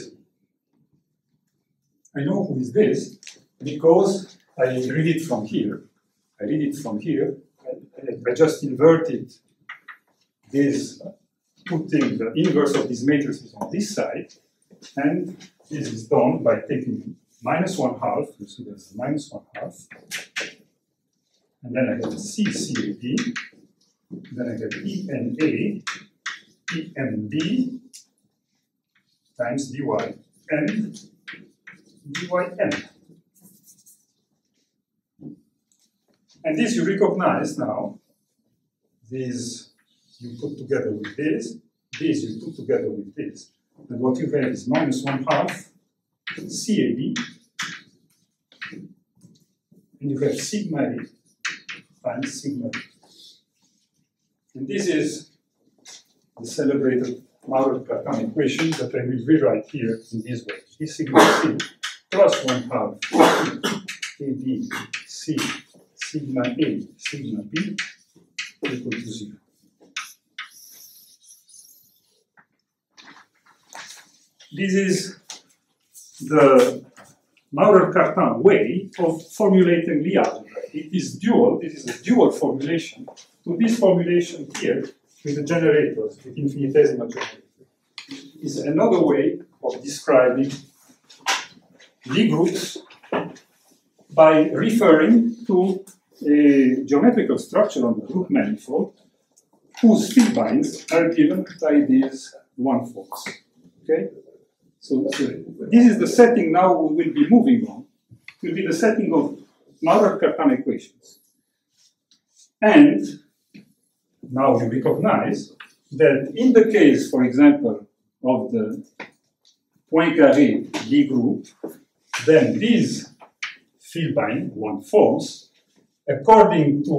I know who is this because I read it from here. I read it from here. I just inverted this, putting the inverse of these matrices on this side, and this is done by taking -1/2, you see there's -1/2, and then I have CCB, then I have ENA, EMB times DYN, DYN. And this you recognize now, this you put together with this you put together with this, and what you have is -1/2. CAB, and you have sigma A times sigma B. And this is the celebrated Maurer-Cartan equation that I will rewrite here in this way. E sigma C plus 1/2 AB C sigma A sigma B equal to 0. This is the Maurer-Cartan way of formulating Lie algebra. It is dual, this is a dual formulation to this formulation here with the generators, with infinitesimal generators. Is another way of describing Lie groups by referring to a geometrical structure on the group manifold whose Hilberts are given by these one-fourths. Okay? So this is the setting now we will be moving on. It will be the setting of Maurer-Cartan equations. And now you recognize that in the case, for example, of the Poincaré Lie group, then these Hilbert one-fourths, according to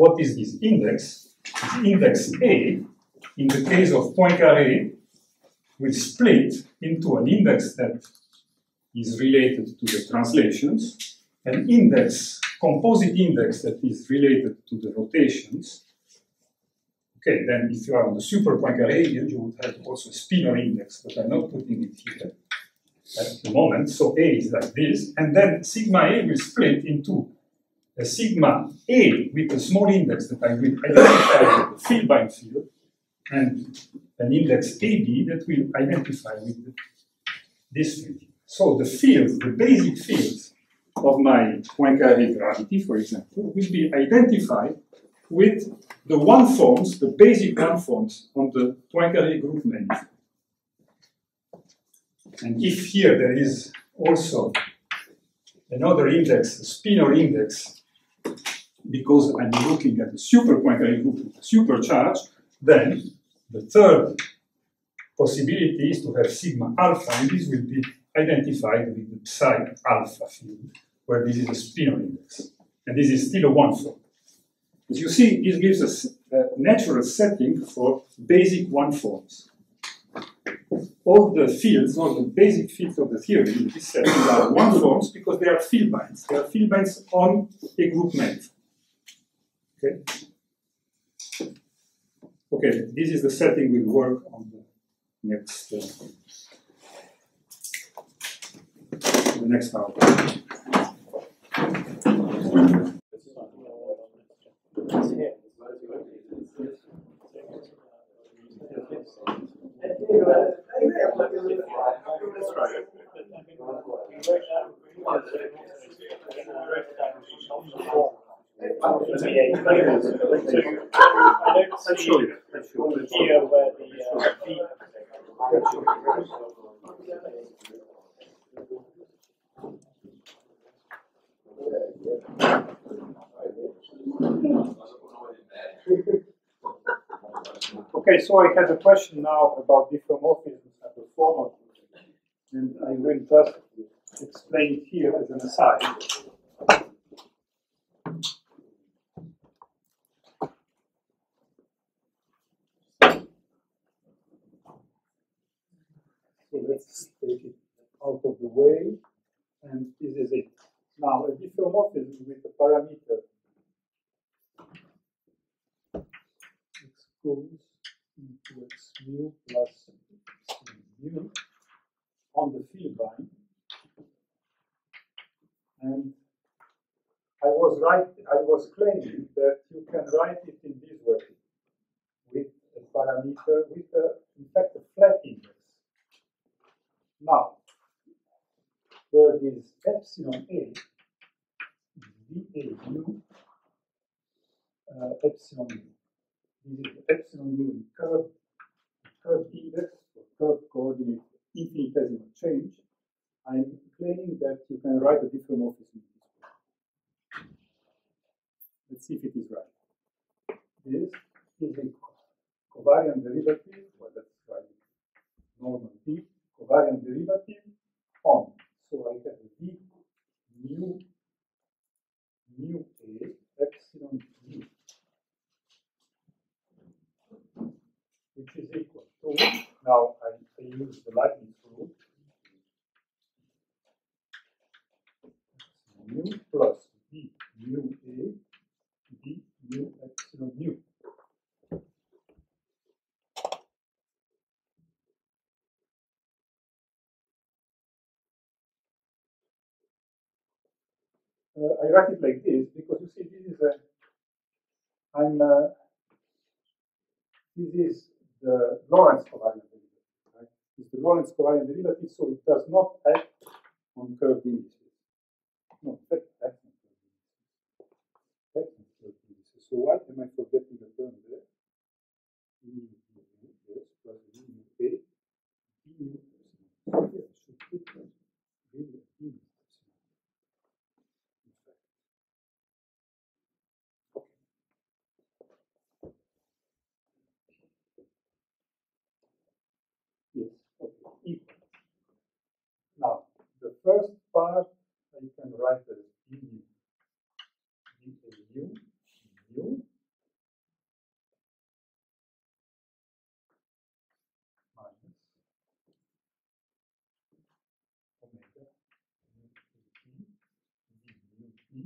what is this index A, in the case of Poincaré, will split into an index that is related to the translations, an index, composite index that is related to the rotations. Okay, then if you are on the super Poincaré, you would have also a spinor index, but I'm not putting it here at the moment. So A is like this, and then sigma A will split into a sigma A with a small index that I will identify with the Hilbert field, and an index AB that will identify with this field. So the fields, the basic fields of my Poincaré gravity, for example, will be identified with the one-forms, the basic one-forms on the Poincaré group manifold. And if here there is also another index, a spinor index, because I'm looking at the super Poincaré group with a supercharge, then the third possibility is to have sigma alpha, and this will be identified with the psi alpha field, where this is a spinor index. And this is still a 1/4. As you see, this gives us a natural setting for basic 1/4s. All the fields, all the basic fields of the theory in this setting are 1/4s because they are field binds. They are field binds on a group manifold. Okay? Okay, this is the setting we'll work on the next hour. Okay, so I had a question now about diffeomorphisms and the formal, and I will just explain it here as an aside. So let's take it out of the way, and this is it. Now, a diffeomorphism with a parameter x goes into x mu plus x mu on the field line. And I was claiming that you can write it in this way with a parameter with in fact a flat index. Now, where this epsilon A dA mu epsilon mu. This is epsilon mu in curved index or curved coordinate infinitesimal change. I'm claiming that you can write a diffeomorphism. Let's see if it is right. This is a covariant derivative, well, that's right, normal D, covariant derivative on. So I have a D mu A epsilon mu, which is equal to, now I use the Leibniz rule, mu plus D mu A D mu epsilon mu. I write it like this because you see, this is a, this is the Lorentz covariant derivative, right? It's the Lorentz covariant derivative, so it does not act on curved indices. No, that acts on curved indices. So what am I forgetting the term there? Yes, plus mu A. Now, the first part I can write as mu minus omega mu epsilon mu.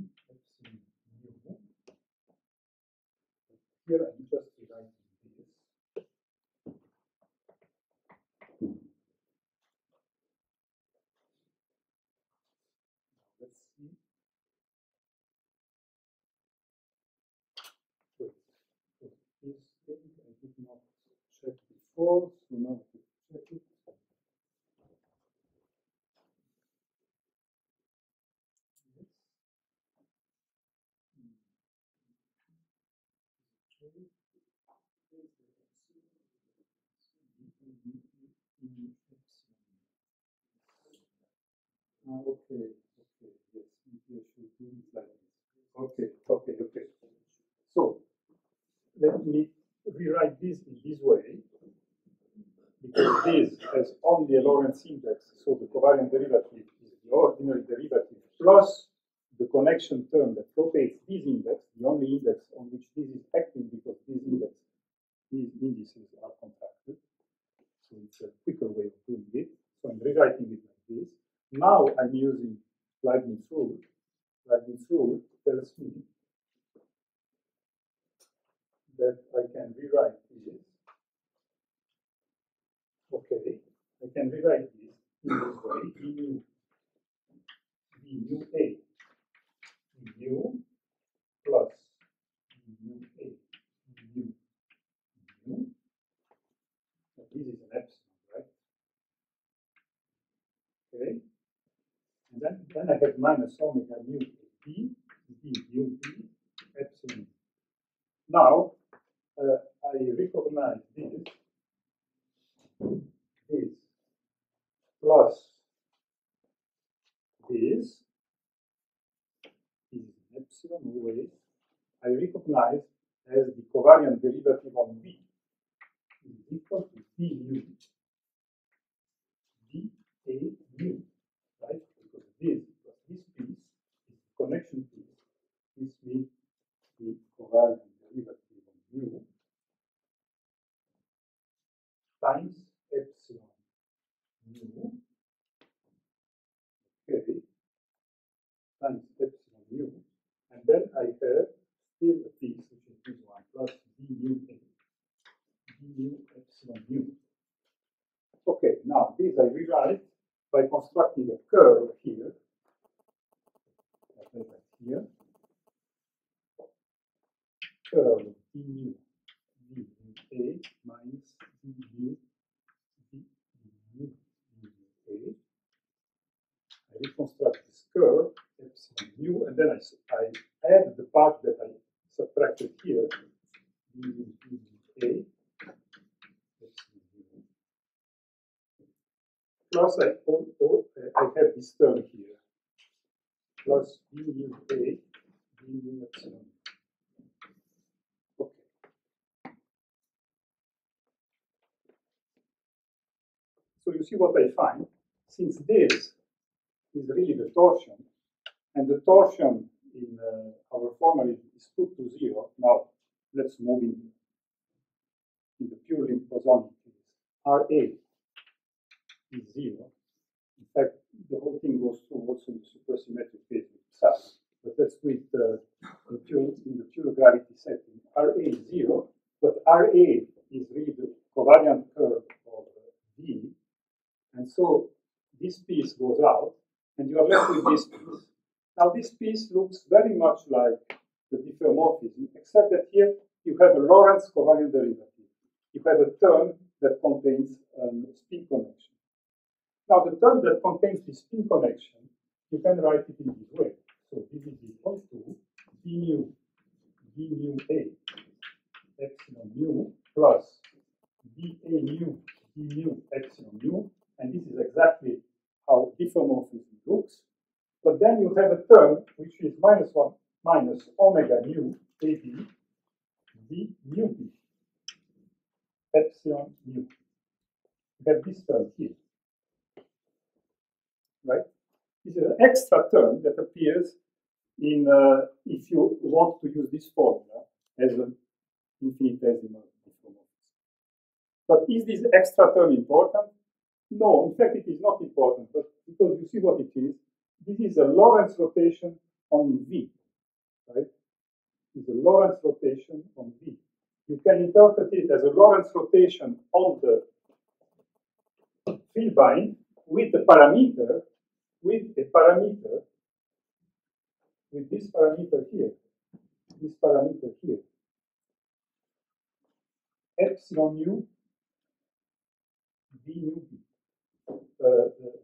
Here I'm just rewriting this. So now to check it. Okay, yes, maybe I should do it like this. Okay. So let me rewrite this in this way, because this has only a Lorentz index, so the covariant derivative is the ordinary derivative plus the connection term that rotates this index, the only index on which this is acting, because these indices are contracted. So it's a quicker way of doing it. So I'm rewriting it like this. Now I'm using Leibniz rule. Leibniz rule tells me that I can rewrite this. Okay, I can rewrite this in this way. B mu plus mu. This is an epsilon, right? Okay. And then I have minus omega mu b mu epsilon. Now I recognize this plus this in epsilon way. I recognize as the covariant derivative of b is equal to d a mu, right? Because this piece is the connection piece. This means the covariant derivative of mu times epsilon mu. Okay, times epsilon mu, and then I have still a piece which is this one plus d mu epsilon mu. Okay, now this I rewrite by constructing a curve here. Curve d mu minus d mu. I reconstruct this curve, epsilon mu, and then I add the part that I subtracted here, d mu plus I have this term here, plus d mu epsilon. Okay. So you see what I find. Since this is really the torsion, and the torsion in our formula is put to zero. Now let's move in the purely bosonic case. RA is zero. In fact, the whole thing goes through also in the supersymmetric case with itself. But that's with in the pure gravity setting. RA is zero, but RA is really the covariant curve of D, and so this piece goes out, and you are left with this piece. Now this piece looks very much like the diffeomorphism, except that here you have a Lorentz covariant derivative. You have a term that contains a spin connection. Now, the term that contains the spin connection, you can write it in this way. So this is equal to d mu a epsilon mu plus d a mu epsilon mu, and this is exactly how diffeomorphism looks. But then you have a term which is minus omega mu a b d mu b epsilon mu. You have this term here, right? This is an extra term that appears in if you want to use this formula as an infinitesimal diffeomorphism. But is this extra term important? No, in fact, it is not important, but because you see what it is. This is a Lorentz rotation on V, right? It's a Lorentz rotation on V. You can interpret it as a Lorentz rotation on the field bind with this parameter here, epsilon mu d mu b,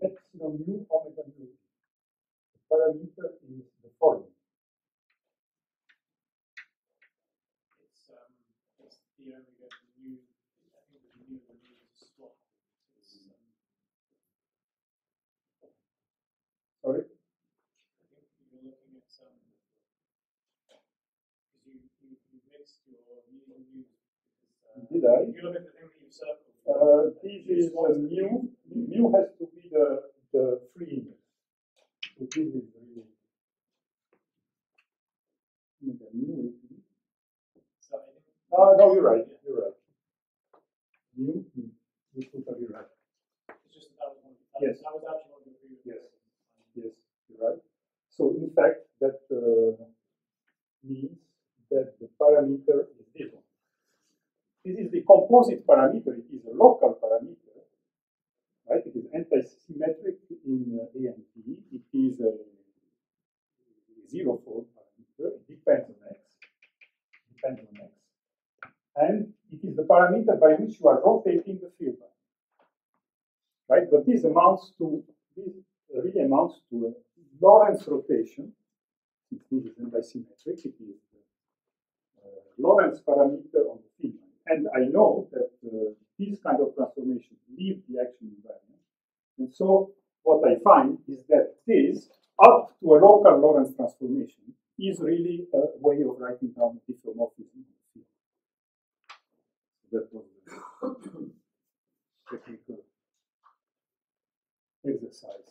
epsilon mu omega mu. The parameter is the following. The omega mu, I think the mu and mu is a swap. Sorry? I think you're looking at some did I? You look at the thing that you circled. This is mu. Mu has to be the free image. No, you're right. You're right. Mu. You're totally right. It's just that one. Yes. I was actually on the previous. Yes. Yes. You're right. So in fact, that means that the parameter is different. This is the composite parameter. It is a local parameter, right? It is anti-symmetric in A and B. It is a zero-fold parameter. It depends on x. Depends on x. And it is the parameter by which you are rotating the field, right? But this amounts to, this really amounts to a Lorentz rotation. It is anti-symmetric. It is Lorentz parameter on the field. And I know that these kind of transformations leave the action environment. And so what I find is that this, up to a local Lorentz transformation, is really a way of writing down the isomorphism. That was a technical exercise.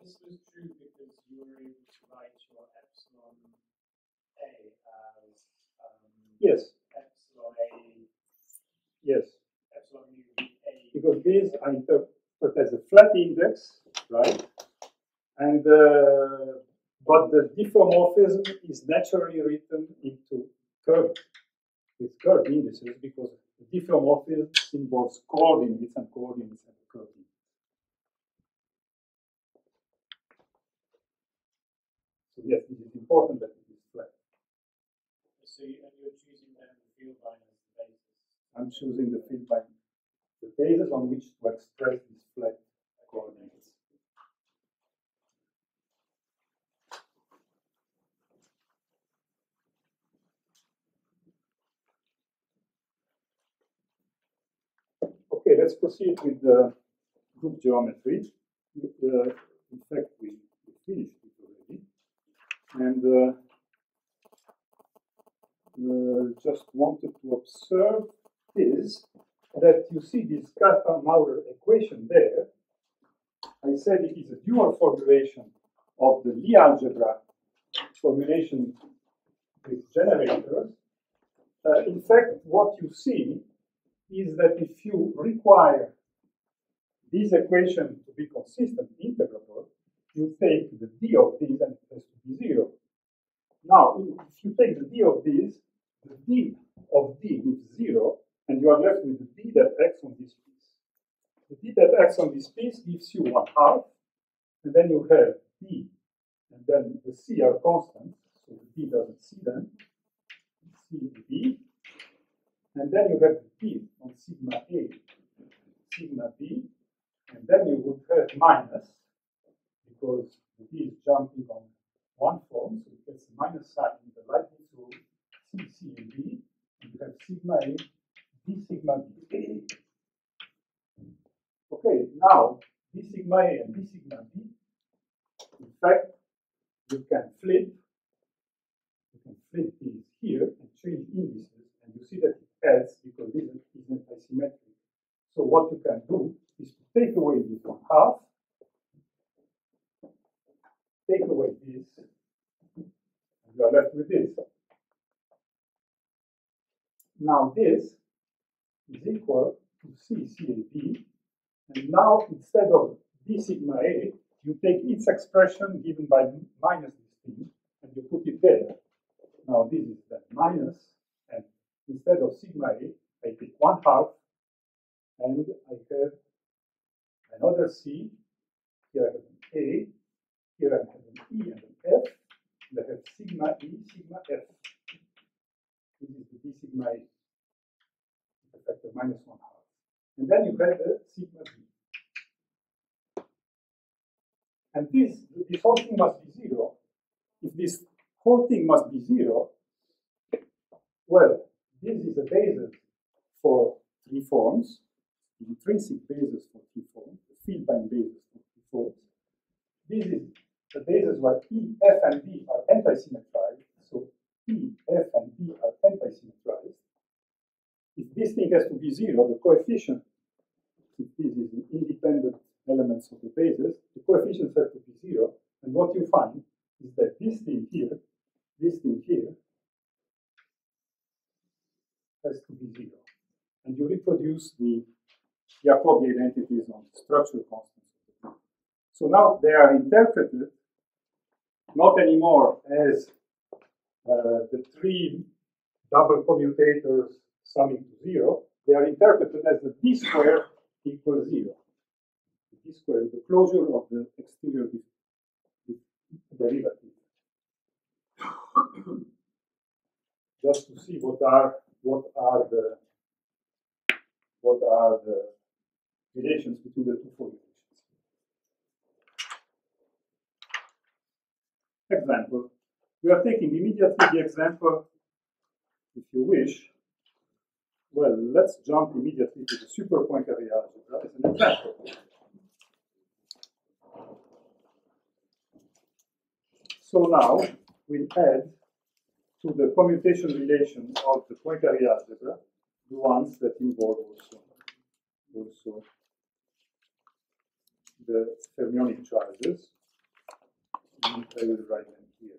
This was true because you were able to write your epsilon A as yes. Epsilon A. Yes. Epsilon A. Because this I interpret as a flat index, right? And but the diffeomorphism is naturally written into curve. With curved indices, because the diffeomorphism involves coordinates and coordinates have a curved index. So yes, it is important that it is flat. So you're choosing then the field line as the basis. I'm choosing the field line, the basis on which to express these flat coordinates. Okay, let's proceed with the group geometry. In fact, we finished it already. And just wanted to observe is that you see this Cartan-Maurer equation there. I said it is a dual formulation of the Lie algebra formulation with generators. In fact, what you see is that if you require this equation to be consistent, integrable, you take the d of these and it has to be 0. Now, if you take the d of these, the d of d is 0, and you are left with the d that acts on this piece. The d that acts on this piece gives you 1/2, and then you have d, and then the c are constant, so the d doesn't see them, c is d. And then you have b on sigma a, sigma b, and then you would have minus, because the b is jumping on one form, so it gets a minus sign in the Leibniz rule, c, c, and b, and you have sigma a, d, sigma b. Okay, now, d sigma a and d sigma b, in fact, you can flip these here and change indices, and you see that as because this is anti-symmetric. So what you can do is to take away this 1/2, take away this, and you are left with this. Now this is equal to c, c, and d, and now instead of d sigma a, you take its expression given by minus this thing, and you put it there. Now this is the minus. Instead of sigma a, I take 1/2, and I have another c, here I have an a, here I have an e and an f, and I have sigma e, sigma f. This is the d sigma a, the factor -1/2. And then you have the sigma b. And this whole thing must be 0. If this whole thing must be 0, well, this is a basis for three forms, the intrinsic basis for three forms, the field bind basis for three forms. This is the basis where E, F, and B are anti-symmetrized. So E, F, and B are anti-symmetrized. this thing has to be zero. The coefficient, if this is the independent elements of the bases, the coefficients have to be zero. And what you find is that this thing here, has to be zero. And you reproduce the Jacobi identities on the structural constants of the group. So now they are interpreted not anymore as the three double commutators summing to zero. They are interpreted as the d squared equals zero. The d squared is the closure of the exterior derivative. Just to see what are the relations between the two formulations. Example. We are taking immediately the example, if you wish. Well, let's jump immediately to the super Poincaré algebra as an example. So now we'll add to the commutation relation of the Poincaré algebra the ones that involve also the fermionic charges. And I will write them here.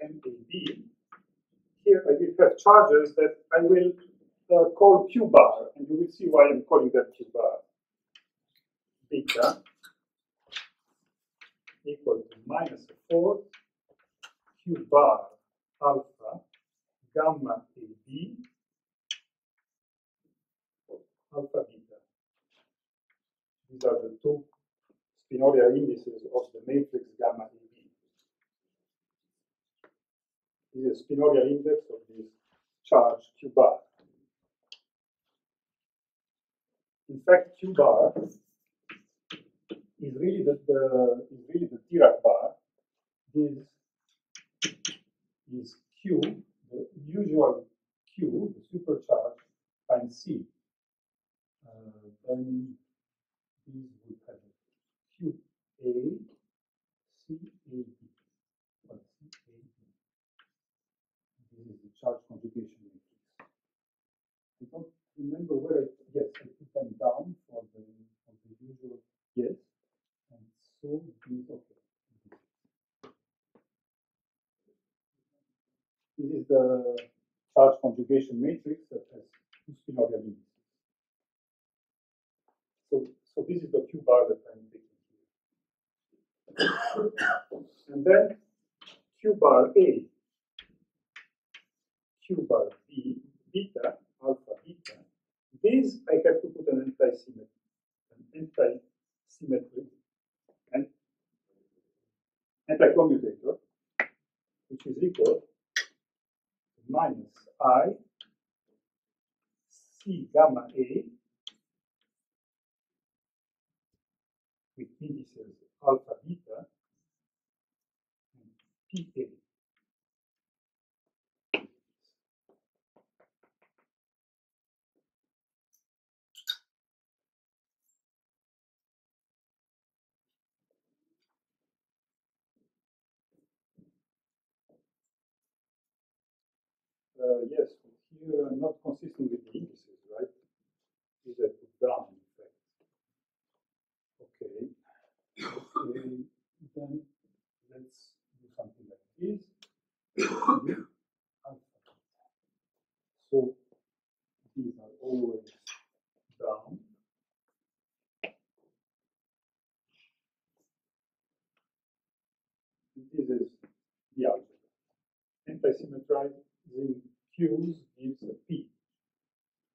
MAB. Here I will have charges that I will call Q bar, and you will see why I'm calling that Q bar. Beta equal to -4 Q bar alpha gamma AB alpha beta. These are the two spinoria indices of the matrix gamma AB. This is the spinoria index of this charge Q bar. In fact, Q bar is really the Dirac bar. This is Q, the usual Q, the supercharge, times C. Then these would have Q A C A B. This is the charge conjugation matrix. I don't remember where it. Yes, I put them down for the usual. Yes, and so this okay. This is the charge conjugation matrix that has two spinoria indices. So this is the Q bar that I'm taking here, and then Q bar A, Q bar B, beta, alpha beta. These I have to put an anti-commutator, which is equal to -I C gamma A with indices alpha beta and PA. Yes, here I'm not consistent with the indices, right? These are put down, in fact. Okay, then let's do something like this. So these are always down. This is the algebra. Anti-symmetry in Q's gives a P,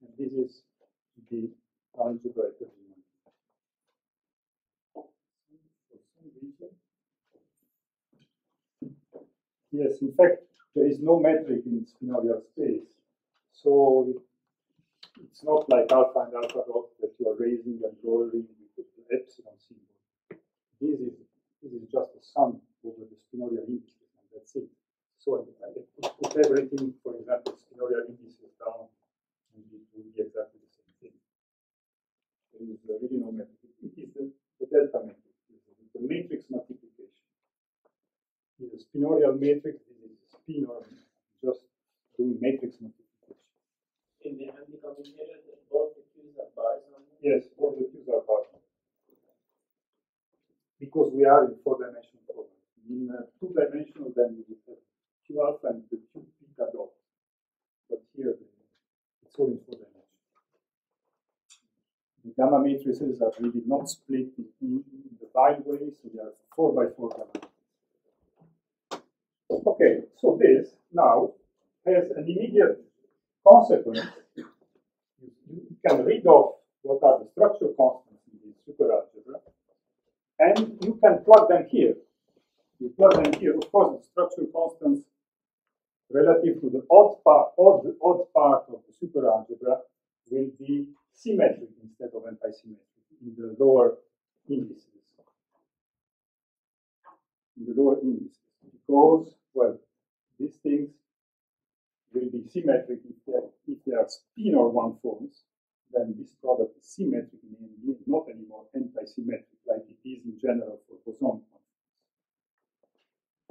and this is the algebraic argument. Yes, in fact, there is no metric in spinorial space, so it's not like alpha and alpha dot that you are raising and lowering with the epsilon symbol. This is just a sum over the spinorial indices, and that's it. So I put everything, for example, spinorial indices down, and it will be exactly the same thing. There is really no metric. It is the delta metric. spinorial matrix, it is spin or just doing matrix multiplication. In the anti-combinator, both the cubes are bars on it? Yes, both the cubes are bars on it. Because we are in four-dimensional problem. In two-dimensional, then we would have Q alpha and the Q beta dot. But here, it's all in four dimensions. The gamma matrices are really not split in the wide way, so they are 4 by 4 gamma. Okay, so this now has an immediate consequence. You can read off what are the structural constants in the superalgebra, and you can plug them here. You plug them here, of course, the structural constants relative to the odd part of the superalgebra will be symmetric instead of anti-symmetric in the lower indices. Because, well, these things will be symmetric if they are spin or one forms, then this product is symmetric and not anymore anti-symmetric like it is in general for boson functions.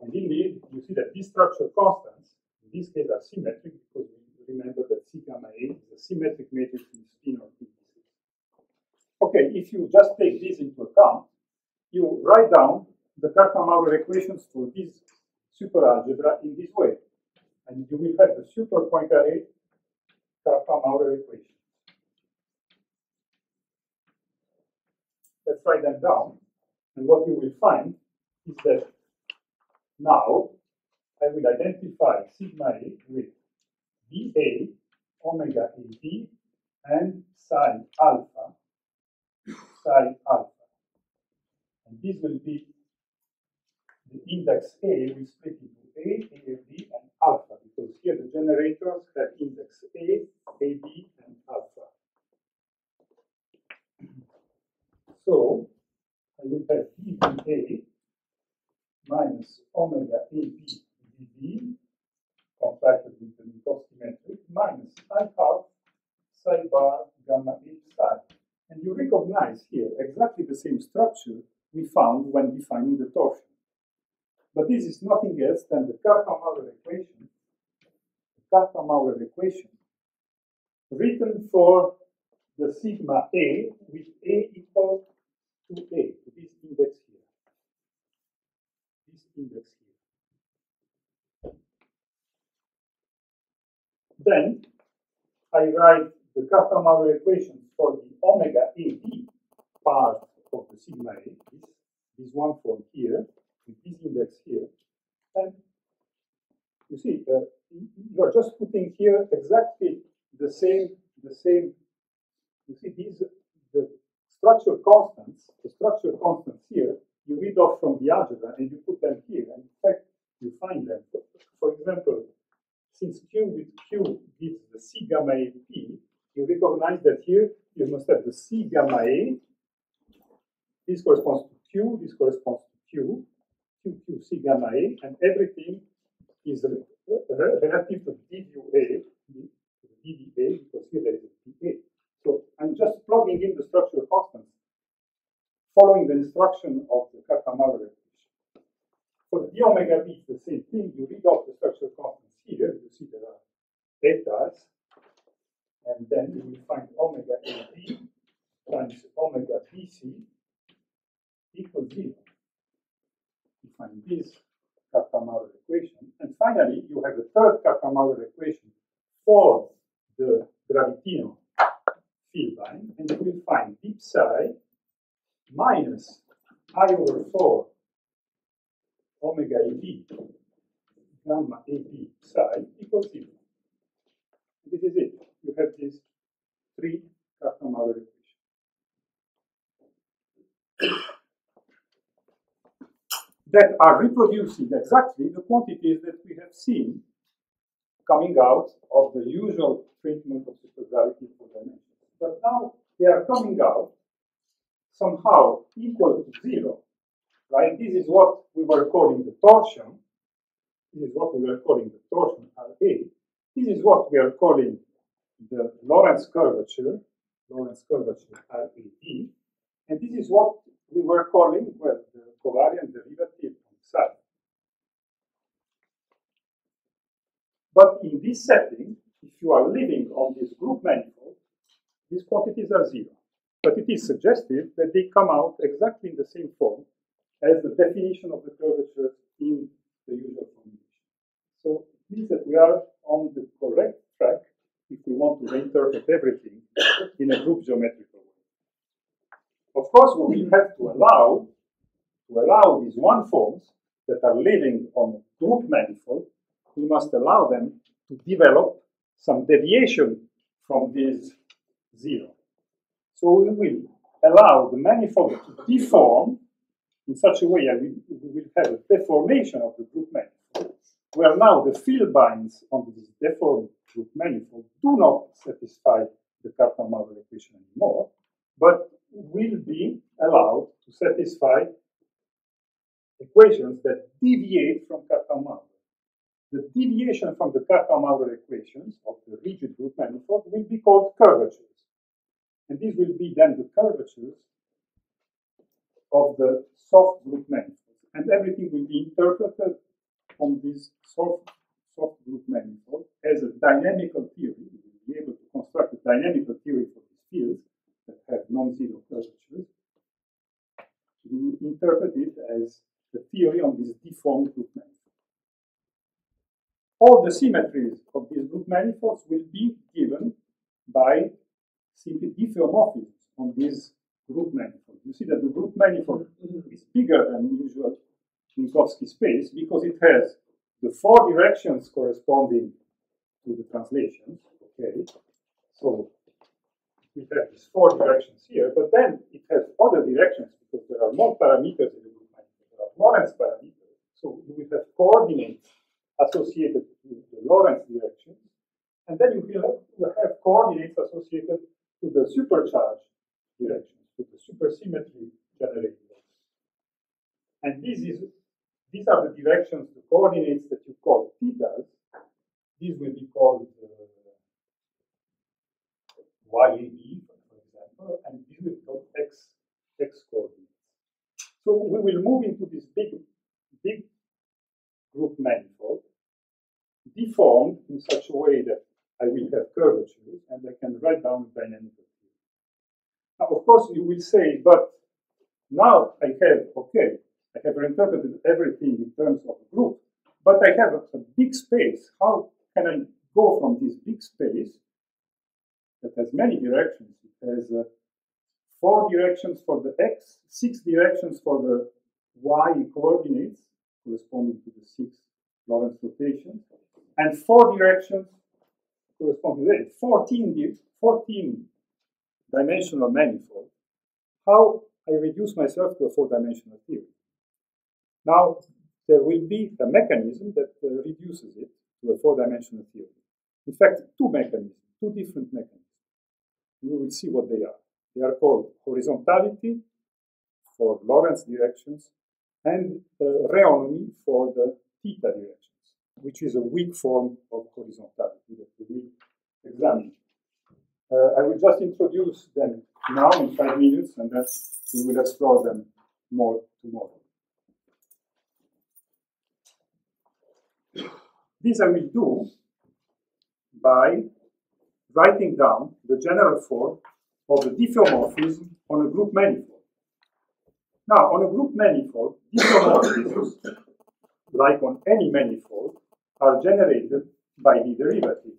And indeed, you see that these structural constants, in this case, are symmetric because remember that C gamma A is a symmetric matrix in spin or indices. Okay, if you just take this into account, you write down the Cartan-Maurer equations for this superalgebra in this way. And you will have the super Poincaré Cartan-Maurer equation. Let's write them down. And what you will find is that now I will identify sigma A with dA, omega AB, and psi alpha. And this will be the index A, we split into A, AB, and alpha, because here the generators have index A, AB, and alpha. So I will have dA minus omega AB dB, contracted with the Minkowski metric, minus I half psi bar gamma A psi. And you recognize here exactly the same structure we found when defining the torsion. But this is nothing else than the Cartan-Maurer equation, written for the sigma A with A equal to A, to this index here. Then I write the Cartan-Maurer equation for the omega AB part of the sigma A, this one from here, with this index here. And you see, you are just putting here exactly the same. You see, these the structural constants, here, you read off from the algebra and you put them here, and in fact you find them. For example, since Q with Q gives the C gamma A P, you recognize that here you must have the C gamma A. This corresponds to Q, this corresponds to Q, Q, C gamma A, and everything is relative to DUA, DDA, because here there is a DA. So I'm just plugging in the structural constants following the instruction of the Cartan-Maurer equation. For the omega B, the same thing, you read off the structural constants. Here you see there are betas, and then you will find omega AB times omega BC equals 0. You find this Cartan-Maurer equation, and finally you have a third Cartan-Maurer equation for the gravitino field line, and you will find d psi minus I over 4 omega AB gamma AB psi equals 0. This is it. You have these three Cartan-Maurer equations that are reproducing exactly the quantities that we have seen coming out of the usual treatment of supergravity for dimensions. But now they are coming out somehow equal to 0. Right? This is what we were calling the torsion. RA. This is what we are calling the Lorentz curvature RAB. And this is what we were calling, well, the covariant derivative on psi. But in this setting, if you are living on this group manifold, these quantities are zero. But it is suggestive that they come out exactly in the same form as the definition of the curvature in the usual formulation. So it means that we are on the correct track if we want to interpret everything in a group geometrical way. Of course, what we have to allow these one-forms that are living on a group manifold, we must allow them to develop some deviation from this zero. So we will allow the manifold to deform in such a way that we will have a deformation of the group manifold, where now the field binds on this deformed group manifold do not satisfy the Cartan-Maurer equation anymore, but will be allowed to satisfy equations that deviate from Cartan-Maurer. The deviation from the Cartan-Maurer equations of the rigid group manifold will be called curvatures. And these will be then the curvatures of the soft group manifold. And everything will be interpreted on this soft group manifold as a dynamical theory. We will be able to construct a dynamical theory for these fields that have non-zero curvatures. We interpret it as the theory on this deformed group manifold. All the symmetries of these group manifolds will be given by simply diffeomorphisms on this group manifold. You see that the group manifold is bigger than usual Minkowski space because it has the four directions corresponding to the translations. Okay, so we have these four directions here, but then it has other directions because there are more parameters in the group manifold. There are Lorentz parameters, so you will have coordinates associated with the Lorentz direction, and then you will have coordinates associated to the supercharge direction, to the supersymmetry generated. And these are the directions, the coordinates that you call thetas. These will be called YAB, for example, and these will be called X coordinates. So we will move into this big group manifold, deformed in such a way that I will have curvatures and I can write down the dynamical theory. Now, of course, you will say, but now I have interpreted everything in terms of a group, but I have a big space. How can I go from this big space that has many directions? It has four directions for the X, six directions for the Y coordinates, corresponding to the six Lorentz rotations, and four directions corresponding to the 14-dimensional manifold. How I reduce myself to a four-dimensional theory? Now, there will be a mechanism that reduces it to a four-dimensional theory. In fact, two different mechanisms. We will see what they are. They are called horizontality for Lorentz directions, and rheonomy for the theta directions, which is a weak form of horizontality that we will examine. I will just introduce them now in 5 minutes, and then we will explore them more tomorrow. This I will do by writing down the general form of the diffeomorphism on a group manifold. Now, on a group manifold, diffeomorphisms, like on any manifold, are generated by the derivative.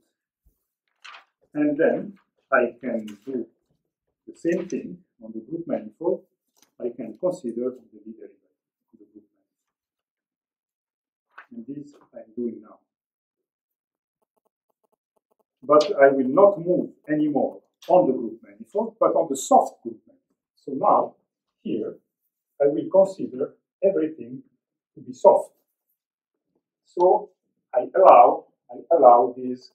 And then I can do the same thing on the group manifold. I can consider the derivative of the group manifold. And this I'm doing now. But I will not move anymore on the group manifold, but on the soft group manifold. So now, here, I will consider everything to be soft. So I allow this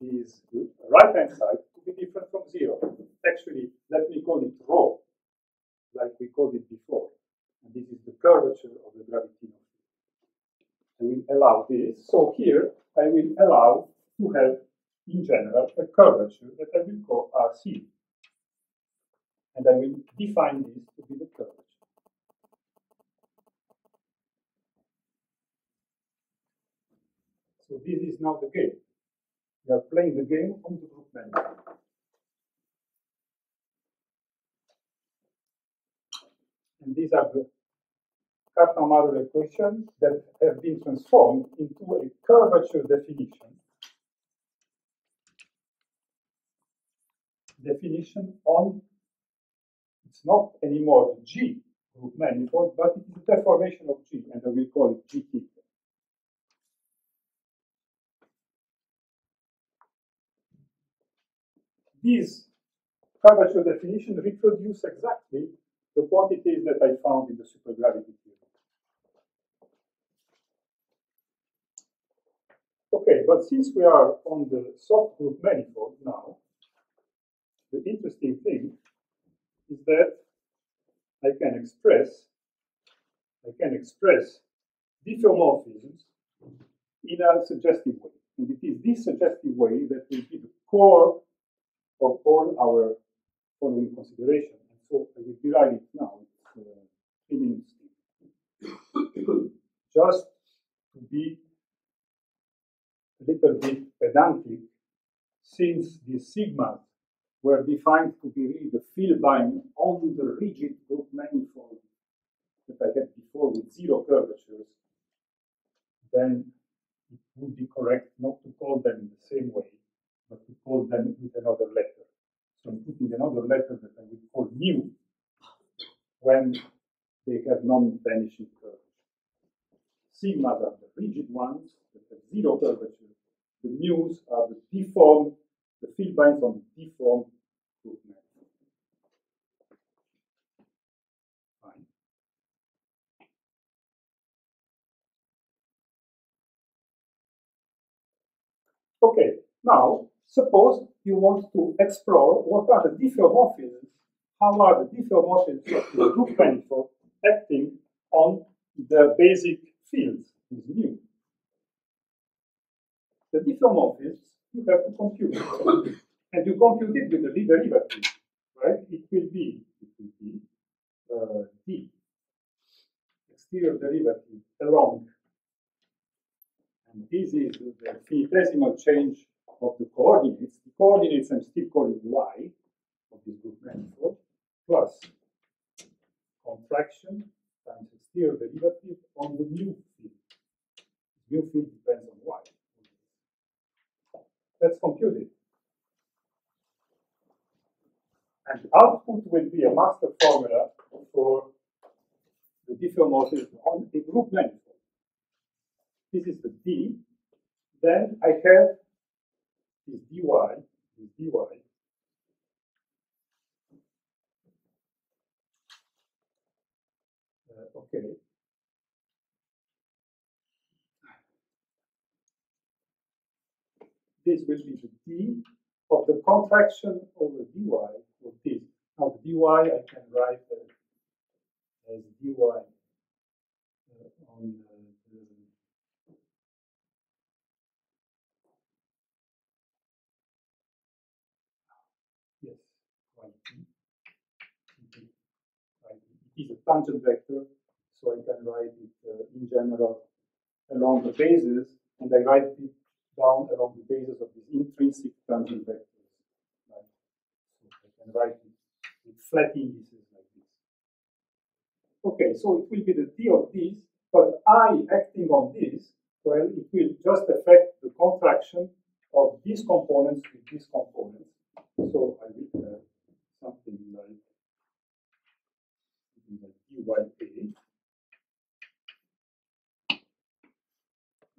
right-hand side to be different from zero. Actually, let me call it rho, like we called it before. And this is the curvature of the gravity. I will allow this. So here, I will allow to have, in general, a curvature that I will call RC. And I will define this to be the curvature. So So this is now the game. We are playing the game on the group menu. And these are the Cartan-Maurer equations that have been transformed into a curvature definition on, it's not anymore a G group manifold, but it is a deformation of G, and I will call it GT. This curvature definition reproduces exactly the quantities that I found in the supergravity theory. Okay, but since we are on the soft group manifold now, the interesting thing is that I can express diffeomorphisms in a suggestive way. And it is this suggestive way that will be the core of all our following considerations. And so I will derive it now, 3 minutes. Just to be a little bit pedantic, since the sigma were defined to be really the field binding on the rigid group manifold that I had before with zero curvatures, then it would be correct not to call them in the same way, but to call them with another letter. So I'm putting another letter that I will call mu when they have non-vanishing curvatures. Sigmas are the rigid ones that have zero curvatures. The mu's are the deformed. The field binds on the deformed group manifold. Fine. Okay, now suppose you want to explore what are the diffeomorphisms, how are the diffeomorphisms of the group manifold acting on the basic fields is mu. The diffeomorphisms you have to compute, and you compute it with the d derivative, right? It will be d exterior derivative along, and this is the infinitesimal change of the coordinates. The coordinates I'm still calling y of this group manifold plus contraction times exterior derivative on the mu field. Mu field depends on y. Let's compute it. And the output will be a master formula for the diffeomorphism on a group manifold. This is the D. Then I have this dy, okay. This will be the d of the contraction over dy of this. Now the dy I can write as dy on it is a tangent vector, so I can write it in general along the bases, and I write it down along the basis of these intrinsic tangent vectors. Right? So I can write it with flat indices like this. Okay, so it will be the d of this, but I acting on this, well, it will just affect the contraction of these components with these components. So I will have something like dyA.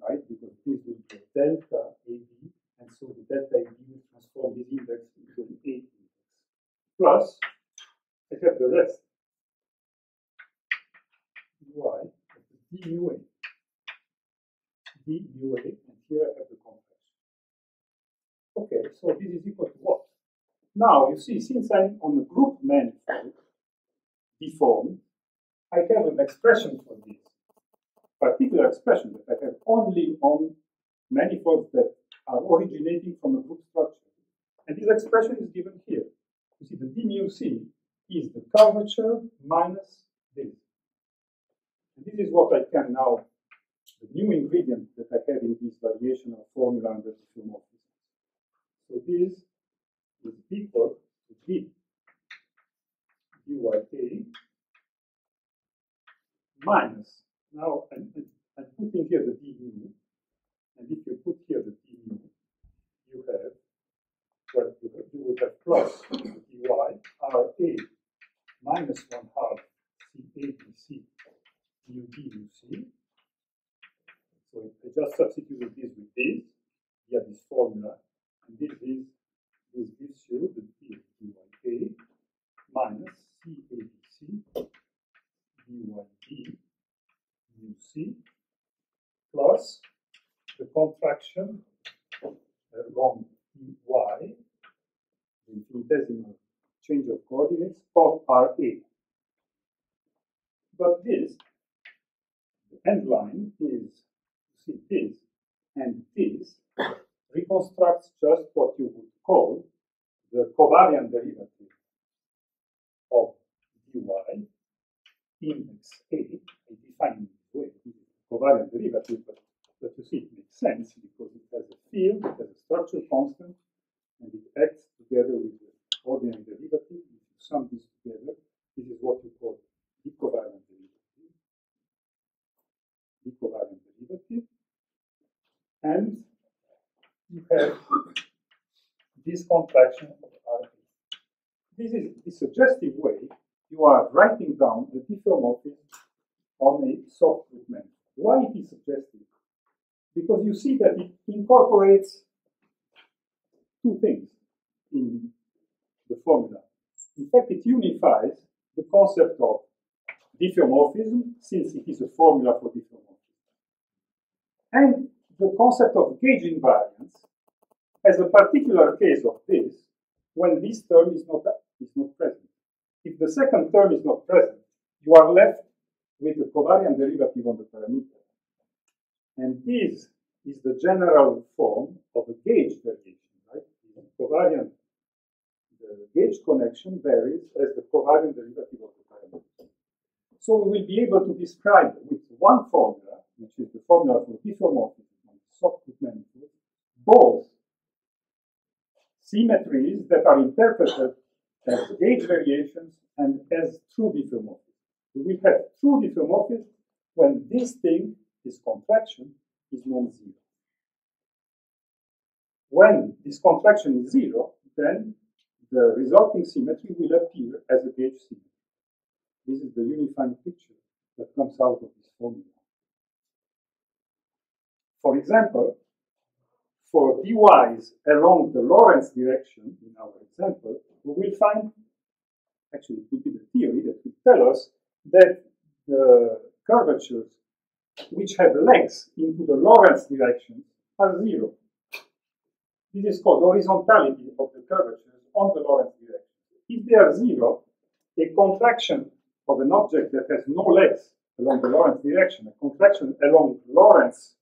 Right, because this will be a delta AB, and so the delta AB will transform this index into an A index. Plus, I have the rest. Dy of the dUA. dUA, and here I have the contraction. Okay, so this is equal to what? Now, you see, since I'm on the group manifold deformed, I have an expression for this. Particular expression that I have only on manifolds that are originating from a group structure. And this expression is given here. You see, the d mu c is the curvature minus this. And this is what I can now, the new ingredient that I have in this variational formula under the film of physics. So this is equal to d dyk minus, now I'm putting here the d nu, and if you put here the d nu, you have, well, you would have plus dy Ra minus 1/2 CABC nu d nu c. So I just substituted this with this via this formula, and this gives you the d dyk minus CABC dyb nu c plus the contraction along dy, the infinitesimal change of coordinates of Ra. But this, the end line is, you see this, and this reconstructs just what you would call the covariant derivative of dy index A. I define it in a way, covariant derivative, but you see it makes sense because it has a field, it has a structure constant, and it acts together with the ordinary derivative. If you sum this together, this is what you call the covariant derivative. The covariant derivative. And you have this contraction of R. This is a suggestive way you are writing down the diffeomorphism on a soft group map. Why it is suggestive? Because you see that it incorporates two things in the formula. In fact, it unifies the concept of diffeomorphism, since it is a formula for diffeomorphism, and the concept of gauge invariance as a particular case of this when this term is not present. If the second term is not present, you are left with the covariant derivative on the parameter. And this is the general form of a gauge variation, right? The covariant, the gauge connection varies as the covariant derivative of the parameter. So we will be able to describe with one formula, which is the formula for diffeomorphism and soft group manifold, both symmetries that are interpreted as gauge variations and as true diffeomorphism. We will have true diffeomorphism when this thing, this contraction, is non-zero. When this contraction is zero, then the resulting symmetry will appear as a gauge symmetry. This is the unifying picture that comes out of this formula. For example, for dy's along the Lorentz direction, in our example, we will find, actually it will be the theory that will tell us that the curvatures which have legs into the Lorentz direction are zero. This is called horizontality of the curvatures on the Lorentz direction. If they are zero, a contraction of an object that has no legs along the Lorentz direction, a contraction along Lorentz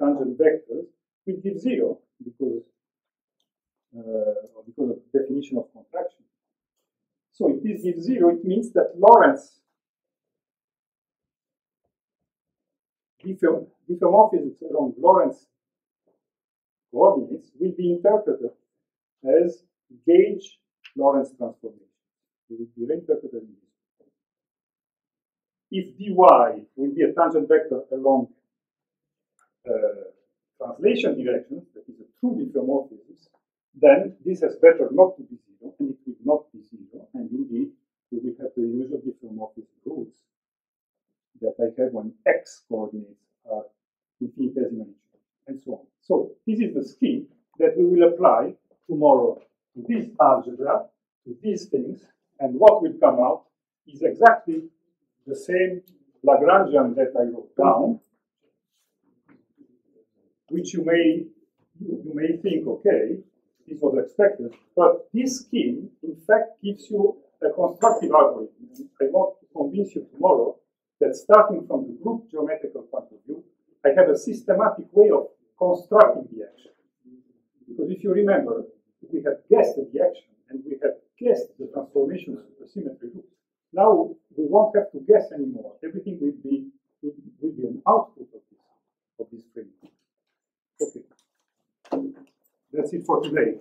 tangent vectors, will give zero because of the definition of contraction. So if this gives zero, it means that Lorentz diffeomorphisms along Lorentz coordinates will be interpreted as gauge Lorentz transformation. It will be reinterpreted in this way. If dy will be a tangent vector along translation directions, that is a true diffeomorphism, then this has better not to be zero, and it will not be zero, and indeed we will have the usual diffeomorphism rules that I have when x coordinates are infinitesimal and so on. So this is the scheme that we will apply tomorrow to this algebra, to these things, and what will come out is exactly the same Lagrangian that I wrote down, which you may think, okay, this was expected, but this scheme in fact gives you a constructive algorithm. I want to convince you tomorrow that starting from the group geometrical point of view, I have a systematic way of constructing the action. Because if you remember, we have guessed the action and we have guessed the transformation of the symmetry loop. Now we won't have to guess anymore. Everything will be an output of That's it for today.